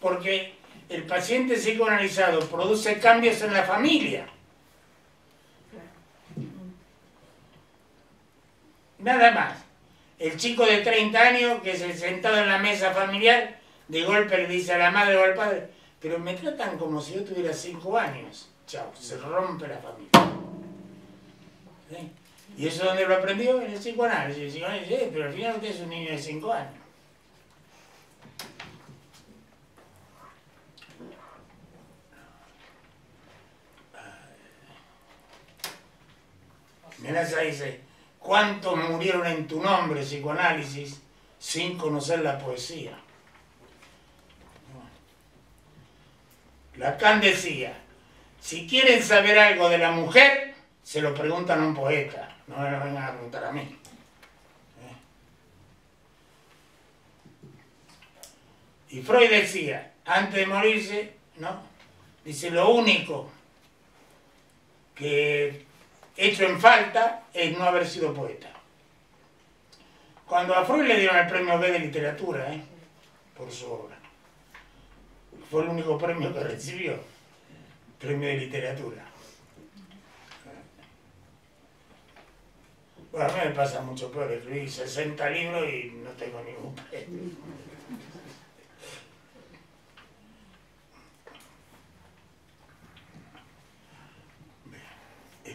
porque el paciente psicoanalizado produce cambios en la familia. Claro. Nada más. El chico de 30 años que se sentado en la mesa familiar, de golpe le dice a la madre o al padre, pero me tratan como si yo tuviera 5 años. Chao, se rompe la familia. ¿Sí? ¿Y eso dónde lo aprendió? En el psicoanálisis. El psicoanálisis dice, pero al final usted es un niño de 5 años. Menassa dice, ¿cuántos murieron en tu nombre, psicoanálisis, sin conocer la poesía? Lacan decía, si quieren saber algo de la mujer, se lo preguntan a un poeta, no me lo vengan a preguntar a mí. Y Freud decía, antes de morirse, ¿no? Dice, lo único que hecho en falta es no haber sido poeta. Cuando a Freud le dieron el premio B de literatura, por su obra, fue el único premio que recibió, premio de literatura. Bueno, a mí me pasa mucho peor, escribí 60 libros y no tengo ningún premio.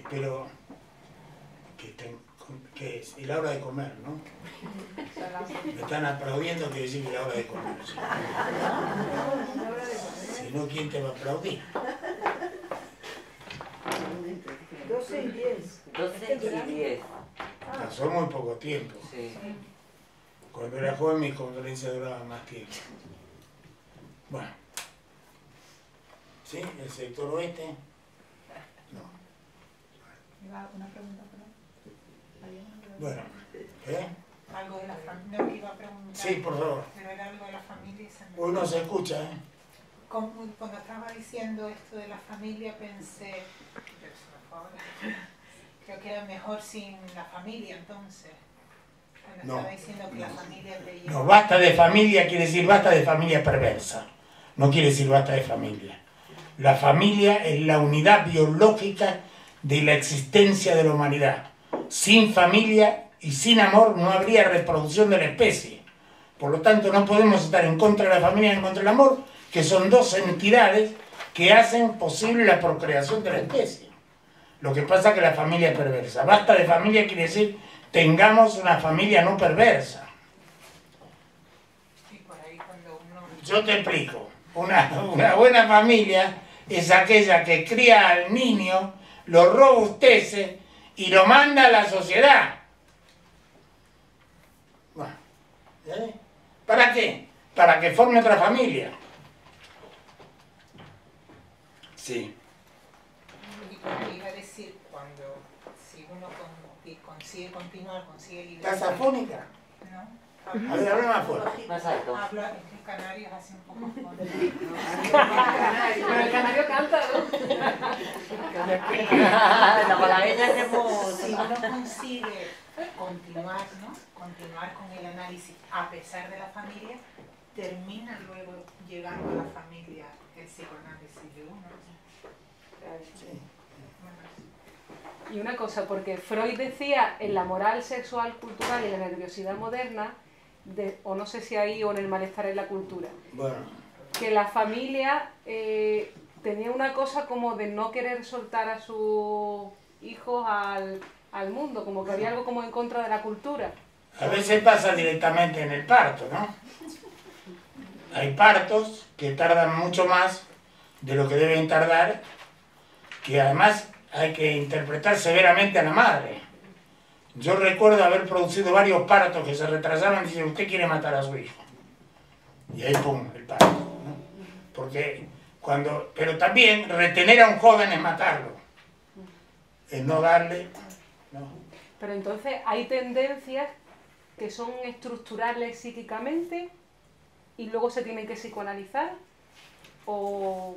Pero que es la hora de comer, ¿no? Me están aplaudiendo, quiere decir que es la hora de comer. Si no, ¿quién te va a aplaudir? 12:10. 12:10. Pasó muy poco tiempo. Sí. Cuando era joven mis conferencias duraban más tiempo. Bueno. ¿Sí? El sector oeste. No. Una pregunta por ahí. Bueno, ¿eh? Algo de la familia, no, iba a preguntar. Sí, por favor. Pero era algo de la familia. Uy, no se escucha, ¿eh? Cuando estaba diciendo esto de la familia, pensé, pero se me fue ahora. Creo que era mejor sin la familia, entonces. Cuando no, estaba diciendo que no, la familia creía. No, basta de familia quiere decir basta de familia perversa. No quiere decir basta de familia. La familia es la unidad biológica de la existencia de la humanidad. Sin familia y sin amor no habría reproducción de la especie. Por lo tanto, no podemos estar en contra de la familia y en contra del amor, que son dos entidades que hacen posible la procreación de la especie. Lo que pasa es que la familia es perversa. Basta de familia quiere decir tengamos una familia no perversa. Yo te explico. Una buena familia es aquella que cría al niño, lo robustece y lo manda a la sociedad. Bueno, ¿eh? ¿Para qué? Para que forme otra familia. Sí. Iba a decir, cuando si uno consigue continuar, consigue liberar. ¿Estás afónica? No. A ver, habla más fuerte. Más alto. Habla, es que el canario es así un poco fuerte. Pero el canario canta, ¿no? La palabreña es hermosa. Si uno consigue continuar, ¿no? Continuar con el análisis a pesar de la familia, termina luego llegando a la familia el psicoanálisis de uno. Sí. Y una cosa, porque Freud decía en la moral sexual cultural y en la nerviosidad moderna, o no sé si ahí o en el malestar en la cultura, que la familia tenía una cosa como de no querer soltar a sus hijos al mundo, como que había algo como en contra de la cultura. A veces pasa directamente en el parto, ¿no? Hay partos que tardan mucho más de lo que deben tardar, que además hay que interpretar severamente a la madre. Yo recuerdo haber producido varios partos que se retrasaron y dicen, usted quiere matar a su hijo. Y ahí pum, el parto, ¿no? Porque cuando... Pero también retener a un joven es matarlo. Es no darle... No. Pero entonces hay tendencias que son estructurales psíquicamente y luego se tienen que psicoanalizar, o...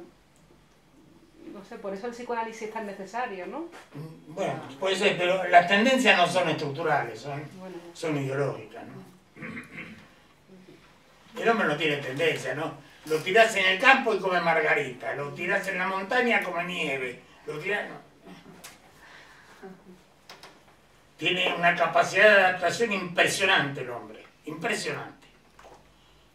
No sé, por eso el psicoanálisis es tan necesario, ¿no? Bueno, puede ser, pero las tendencias no son estructurales, son ideológicas, ¿no? El hombre no tiene tendencia, ¿no? Lo tirás en el campo y come margarita, lo tirás en la montaña y come nieve, lo tirás... No. Tiene una capacidad de adaptación impresionante el hombre, impresionante,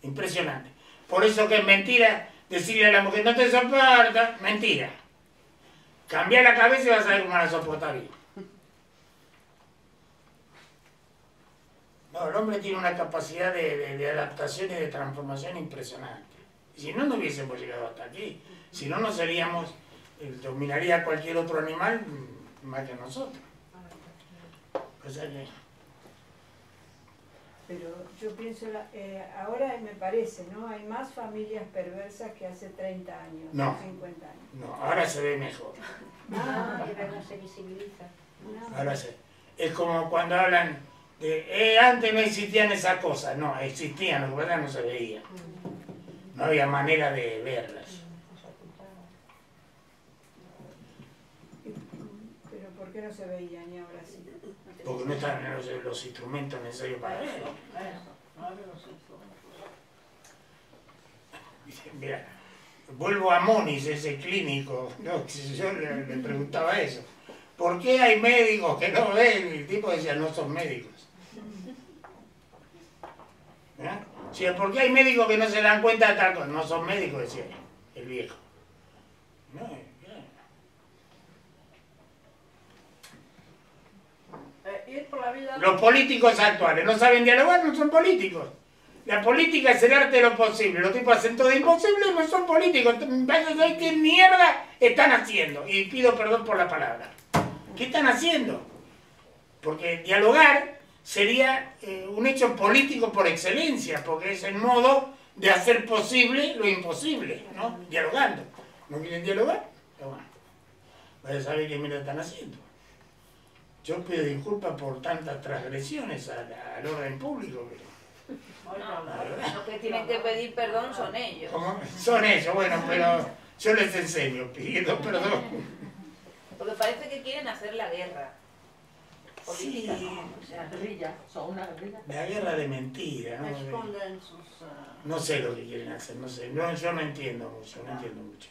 impresionante. Por eso que es mentira decirle a la mujer, no te soporta, mentira. Cambia la cabeza y vas a ver cómo la soporta bien. No, el hombre tiene una capacidad de adaptación y de transformación impresionante. Si no, no hubiésemos llegado hasta aquí. Si no, no seríamos, dominaría cualquier otro animal más que nosotros. Pero yo pienso, ahora me parece, ¿no? Hay más familias perversas que hace 30 años, no, 50 años. No, ahora se ve mejor. Ah, y ahora se visibiliza. No. Ahora se... Es como cuando hablan de, antes no existían esas cosas. No, existían, lo que pasa es que no se veía. No había manera de verlas. Pero ¿por qué no se veían y ahora sí? Porque no están los instrumentos necesarios para eso. Mira, vuelvo a Moniz, ese clínico, ¿no? Yo le preguntaba eso. ¿Por qué hay médicos que no ven? El tipo decía, no son médicos. ¿Verdad? O sea, ¿por qué hay médicos que no se dan cuenta de tal cosa? No son médicos, decía el viejo. ¿No? Los políticos actuales no saben dialogar, no son políticos. La política es el arte de lo posible. Los tipos hacen todo imposible, no son políticos. Vaya a saber qué mierda están haciendo. Y pido perdón por la palabra. ¿Qué están haciendo? Porque dialogar sería un hecho político por excelencia, porque es el modo de hacer posible lo imposible, ¿no? Dialogando. ¿No quieren dialogar? Pero bueno, vaya a saber qué mierda están haciendo. Yo pido disculpas por tantas transgresiones al orden público. Pero... No, los que tienen que pedir perdón son ellos. ¿Cómo? Son ellos, bueno, pero yo les enseño pidiendo perdón. Porque parece que quieren hacer la guerra. Política, sí. ¿No? O sea, guerrilla, son una guerrilla. La guerra de mentira, ¿no? Esconden sus... No sé lo que quieren hacer, no sé. No, yo no entiendo mucho, no entiendo mucho.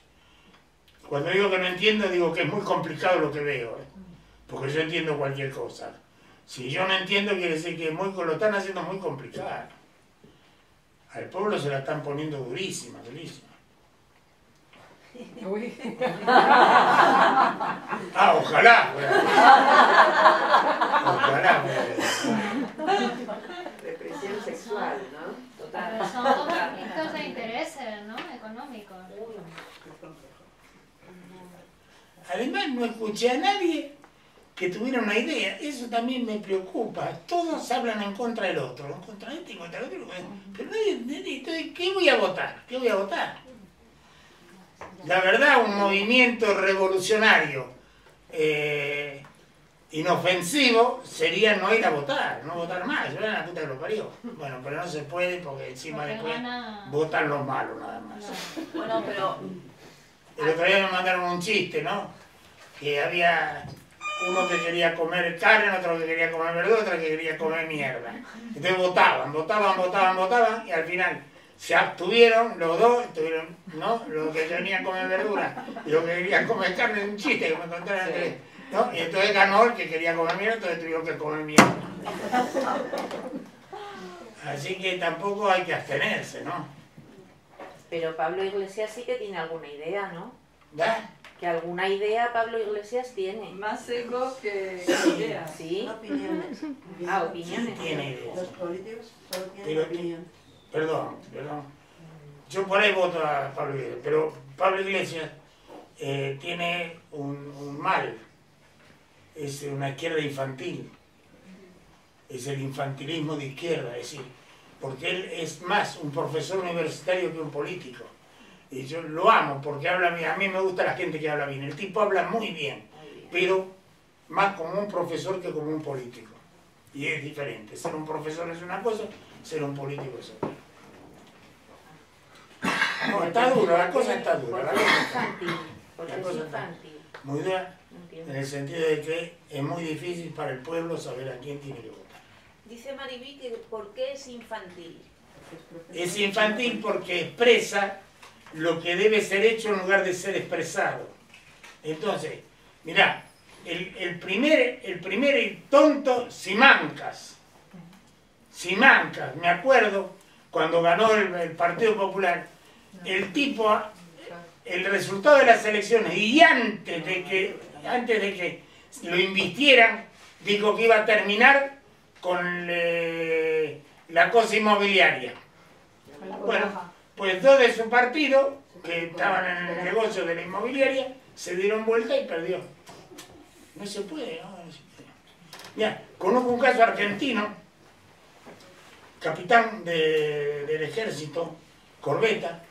Cuando digo que no entiendo, digo que es muy complicado lo que veo, ¿eh? Porque yo entiendo cualquier cosa. Si yo no entiendo, quiere decir que lo están haciendo muy complicado. Al pueblo se la están poniendo durísima, durísima. Ah, ojalá. Ojalá. Represión sexual, ¿no? Total. Pero son conflictos de intereses, ¿no? Económicos. Además, no escuché a nadie que tuviera una idea. Eso también me preocupa. Todos hablan en contra del otro, en contra de este, en contra del otro, pero entonces, ¿qué voy a votar? ¿Qué voy a votar? La verdad, un movimiento revolucionario inofensivo sería no ir a votar, no votar más. Yo era la puta que lo parió. Bueno, pero no se puede porque encima después votan los malos nada más. Bueno, pero... El otro día me mandaron un chiste, ¿no? Que había... Uno que quería comer carne, otro que quería comer verdura, otro que quería comer mierda. Entonces votaban, votaban, votaban, votaban, y al final se abstuvieron, los dos, estuvieron, ¿no? Los que querían comer verdura y los que querían comer carne, es un chiste que me contaron antes, ¿no? Y entonces ganó el que quería comer mierda, entonces tuvieron que comer mierda. Así que tampoco hay que abstenerse, ¿no? Pero Pablo Iglesias sí que tiene alguna idea, ¿no? ¿Verdad? Que alguna idea Pablo Iglesias tiene. Más seco que ideas. Sí. ¿Sí? Opiniones. Ah, opiniones. Sí, tiene ideas. Los políticos solo tienen opinión. Perdón. Yo por ahí voto a Pablo Iglesias, pero Pablo Iglesias tiene un mal. Es una izquierda infantil. Es el infantilismo de izquierda, es decir, porque él es más un profesor universitario que un político. Y yo lo amo porque habla bien, a mí me gusta la gente que habla bien. El tipo habla muy bien, pero más como un profesor que como un político. Y es diferente, ser un profesor es una cosa, ser un político es otra. No, está dura, la cosa está dura. La cosa está muy dura, en el sentido de que es muy difícil para el pueblo saber a quién tiene que votar. Dice Maribí que ¿por qué es infantil? Es infantil porque expresa lo que debe ser hecho en lugar de ser expresado. Entonces, mirá, el primer tonto, Simancas, me acuerdo, cuando ganó el Partido Popular, el tipo, el resultado de las elecciones, y antes de que lo invistieran, dijo que iba a terminar con la cosa inmobiliaria. Bueno, pues dos de su partido, que estaban en el negocio de la inmobiliaria, se dieron vuelta y perdió. No se puede, ¿no? No se puede. Mira, conozco un caso argentino, capitán del ejército, corbeta,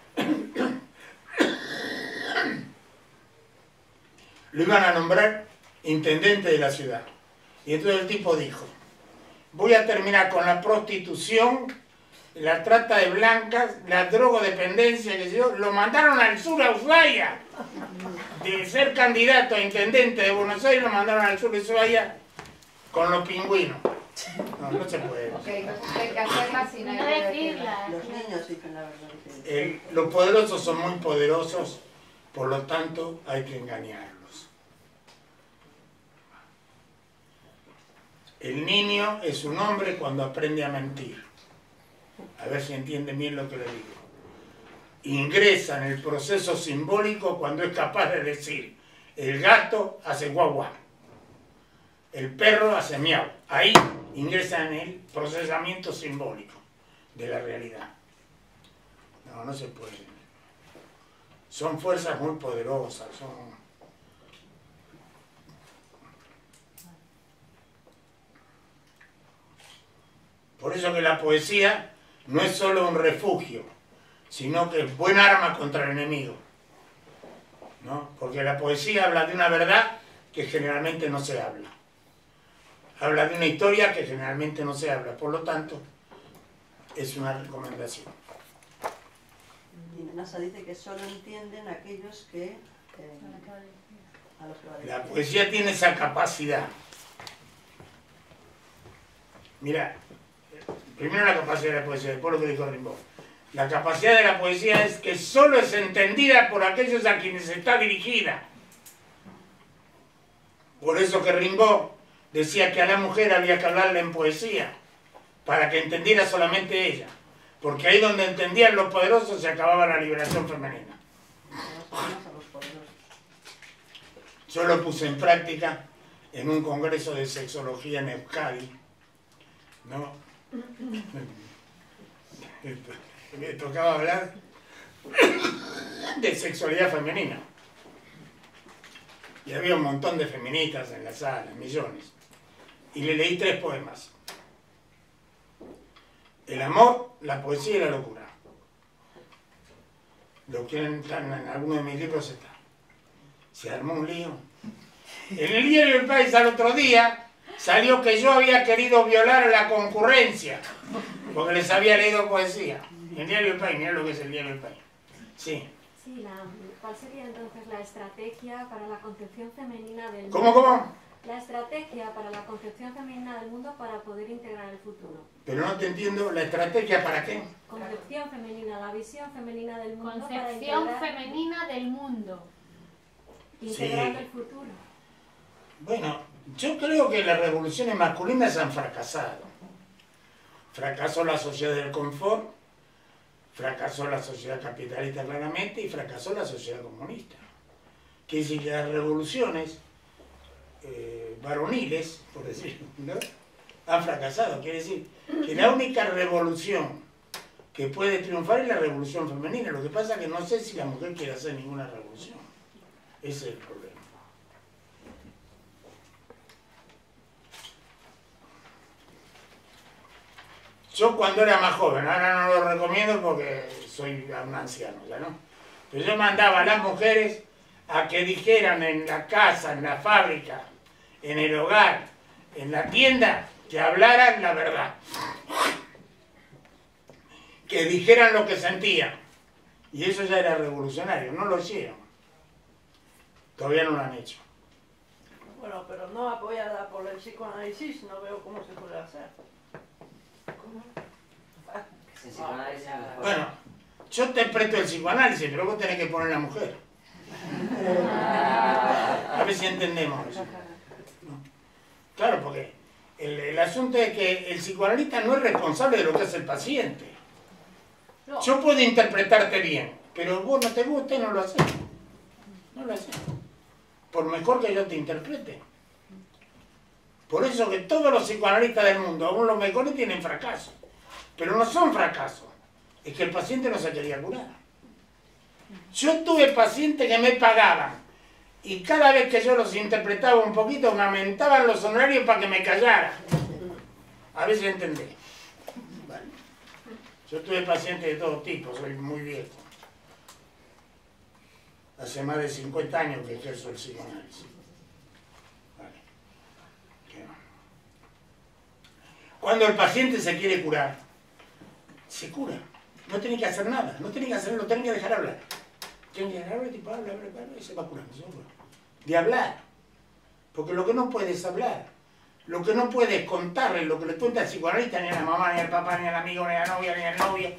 lo iban a nombrar intendente de la ciudad. Y entonces el tipo dijo, voy a terminar con la prostitución, la trata de blancas, la drogodependencia, que se dio, lo mandaron al sur a Ushuaia. De ser candidato a intendente de Buenos Aires, lo mandaron al sur de Ushuaia con los pingüinos. No se puede. Los niños dicen la verdad. Los poderosos son muy poderosos, por lo tanto hay que engañarlos. El niño es un hombre cuando aprende a mentir. A ver si entienden bien lo que le digo. Ingresa en el proceso simbólico cuando es capaz de decir, el gato hace guau guau, el perro hace miau. Ahí ingresa en el procesamiento simbólico de la realidad. No se puede. Son fuerzas muy poderosas. Por eso que la poesía no es solo un refugio, sino que es buen arma contra el enemigo, ¿no? Porque la poesía habla de una verdad que generalmente no se habla. Habla de una historia que generalmente no se habla. Por lo tanto, es una recomendación. Y Menassa dice que solo entienden aquellos que... La poesía tiene esa capacidad. Mira, primero la capacidad de la poesía, después lo que dijo Rimbaud. La capacidad de la poesía es que solo es entendida por aquellos a quienes está dirigida. Por eso que Rimbaud decía que a la mujer había que hablarle en poesía, para que entendiera solamente ella. Porque ahí donde entendían los poderosos se acababa la liberación femenina. Yo lo puse en práctica en un congreso de sexología en Euskadi. ¿No? Me tocaba hablar de sexualidad femenina. Y había un montón de feministas en la sala, millones. Y le leí 3 poemas. El amor, la poesía y la locura. Lo quieren, en alguno de mis libros está. Se armó un lío. En el diario El País al otro día... salió que yo había querido violar a la concurrencia, porque les había leído poesía. El diario El País, mirá lo que es el diario El País. Sí. Sí, ¿cuál sería entonces la estrategia para la concepción femenina del mundo? ¿Cómo? la estrategia para la concepción femenina del mundo para poder integrar el futuro. Pero no te entiendo, ¿la estrategia para qué? Concepción femenina, la visión femenina del mundo. Concepción para femenina del mundo. Integrando el futuro. Bueno, yo creo que las revoluciones masculinas han fracasado. Fracasó la sociedad del confort, fracasó la sociedad capitalista claramente y fracasó la sociedad comunista. Que si las revoluciones varoniles, por decirlo, ¿no?, han fracasado. Quiere decir que la única revolución que puede triunfar es la revolución femenina. Lo que pasa es que no sé si la mujer quiere hacer ninguna revolución. Ese es el problema. Yo cuando era más joven, ahora no lo recomiendo porque soy un anciano, ya no. Pero yo mandaba a las mujeres a que dijeran en la casa, en la fábrica, en el hogar, en la tienda, que hablaran la verdad. Que dijeran lo que sentían. Y eso ya era revolucionario, no lo hicieron. Todavía no lo han hecho. Bueno, pero no apoyada por el psicoanálisis, no veo cómo se puede hacer. Bueno, yo te presto el psicoanálisis, pero vos tenés que poner a la mujer. A ver si entendemos eso. ¿No? Claro, porque el asunto es que el psicoanalista no es responsable de lo que hace el paciente. Yo puedo interpretarte bien, pero vos no te gusta y no lo haces. No lo haces. Por mejor que yo te interprete. Por eso que todos los psicoanalistas del mundo, aún los mejores, tienen fracaso. Pero no son fracasos. Es que el paciente no se quería curar. Yo tuve pacientes que me pagaban. Y cada vez que yo los interpretaba un poquito, me aumentaban los honorarios para que me callara. A ver si entendés. Vale. Yo tuve pacientes de todo tipo, soy muy viejo. Hace más de 50 años que ejerzo el psicoanálisis. Cuando el paciente se quiere curar, se cura. No tiene que hacer nada, no tiene que hacerlo, tiene que dejar hablar. Tiene que dejar hablar, tipo, habla, y se va curando, se va curando. De hablar. Porque lo que no puedes hablar, lo que no puedes contarle, lo que le cuenta el psicoanalista, ni a la mamá, ni al papá, ni al amigo, ni a la novia, ni al novio.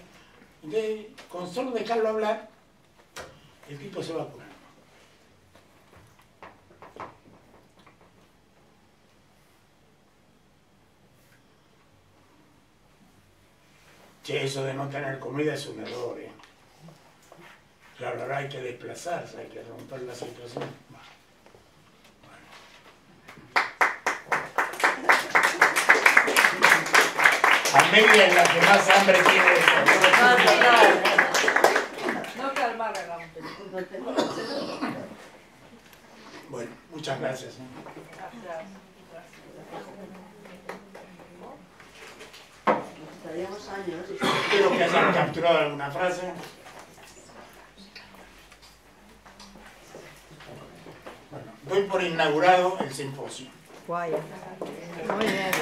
Entonces, con solo dejarlo hablar, el tipo se va curando. Che, eso de no tener comida es un error, ¿eh? Claro, ahora hay que desplazarse, hay que romper la situación. Bueno. Amelia es la que más hambre tiene. No calmar a la. Bueno, muchas gracias. Estaríamos años. Espero que hayan capturado alguna frase. Bueno, doy por inaugurado el simposio. Guay. Muy bien.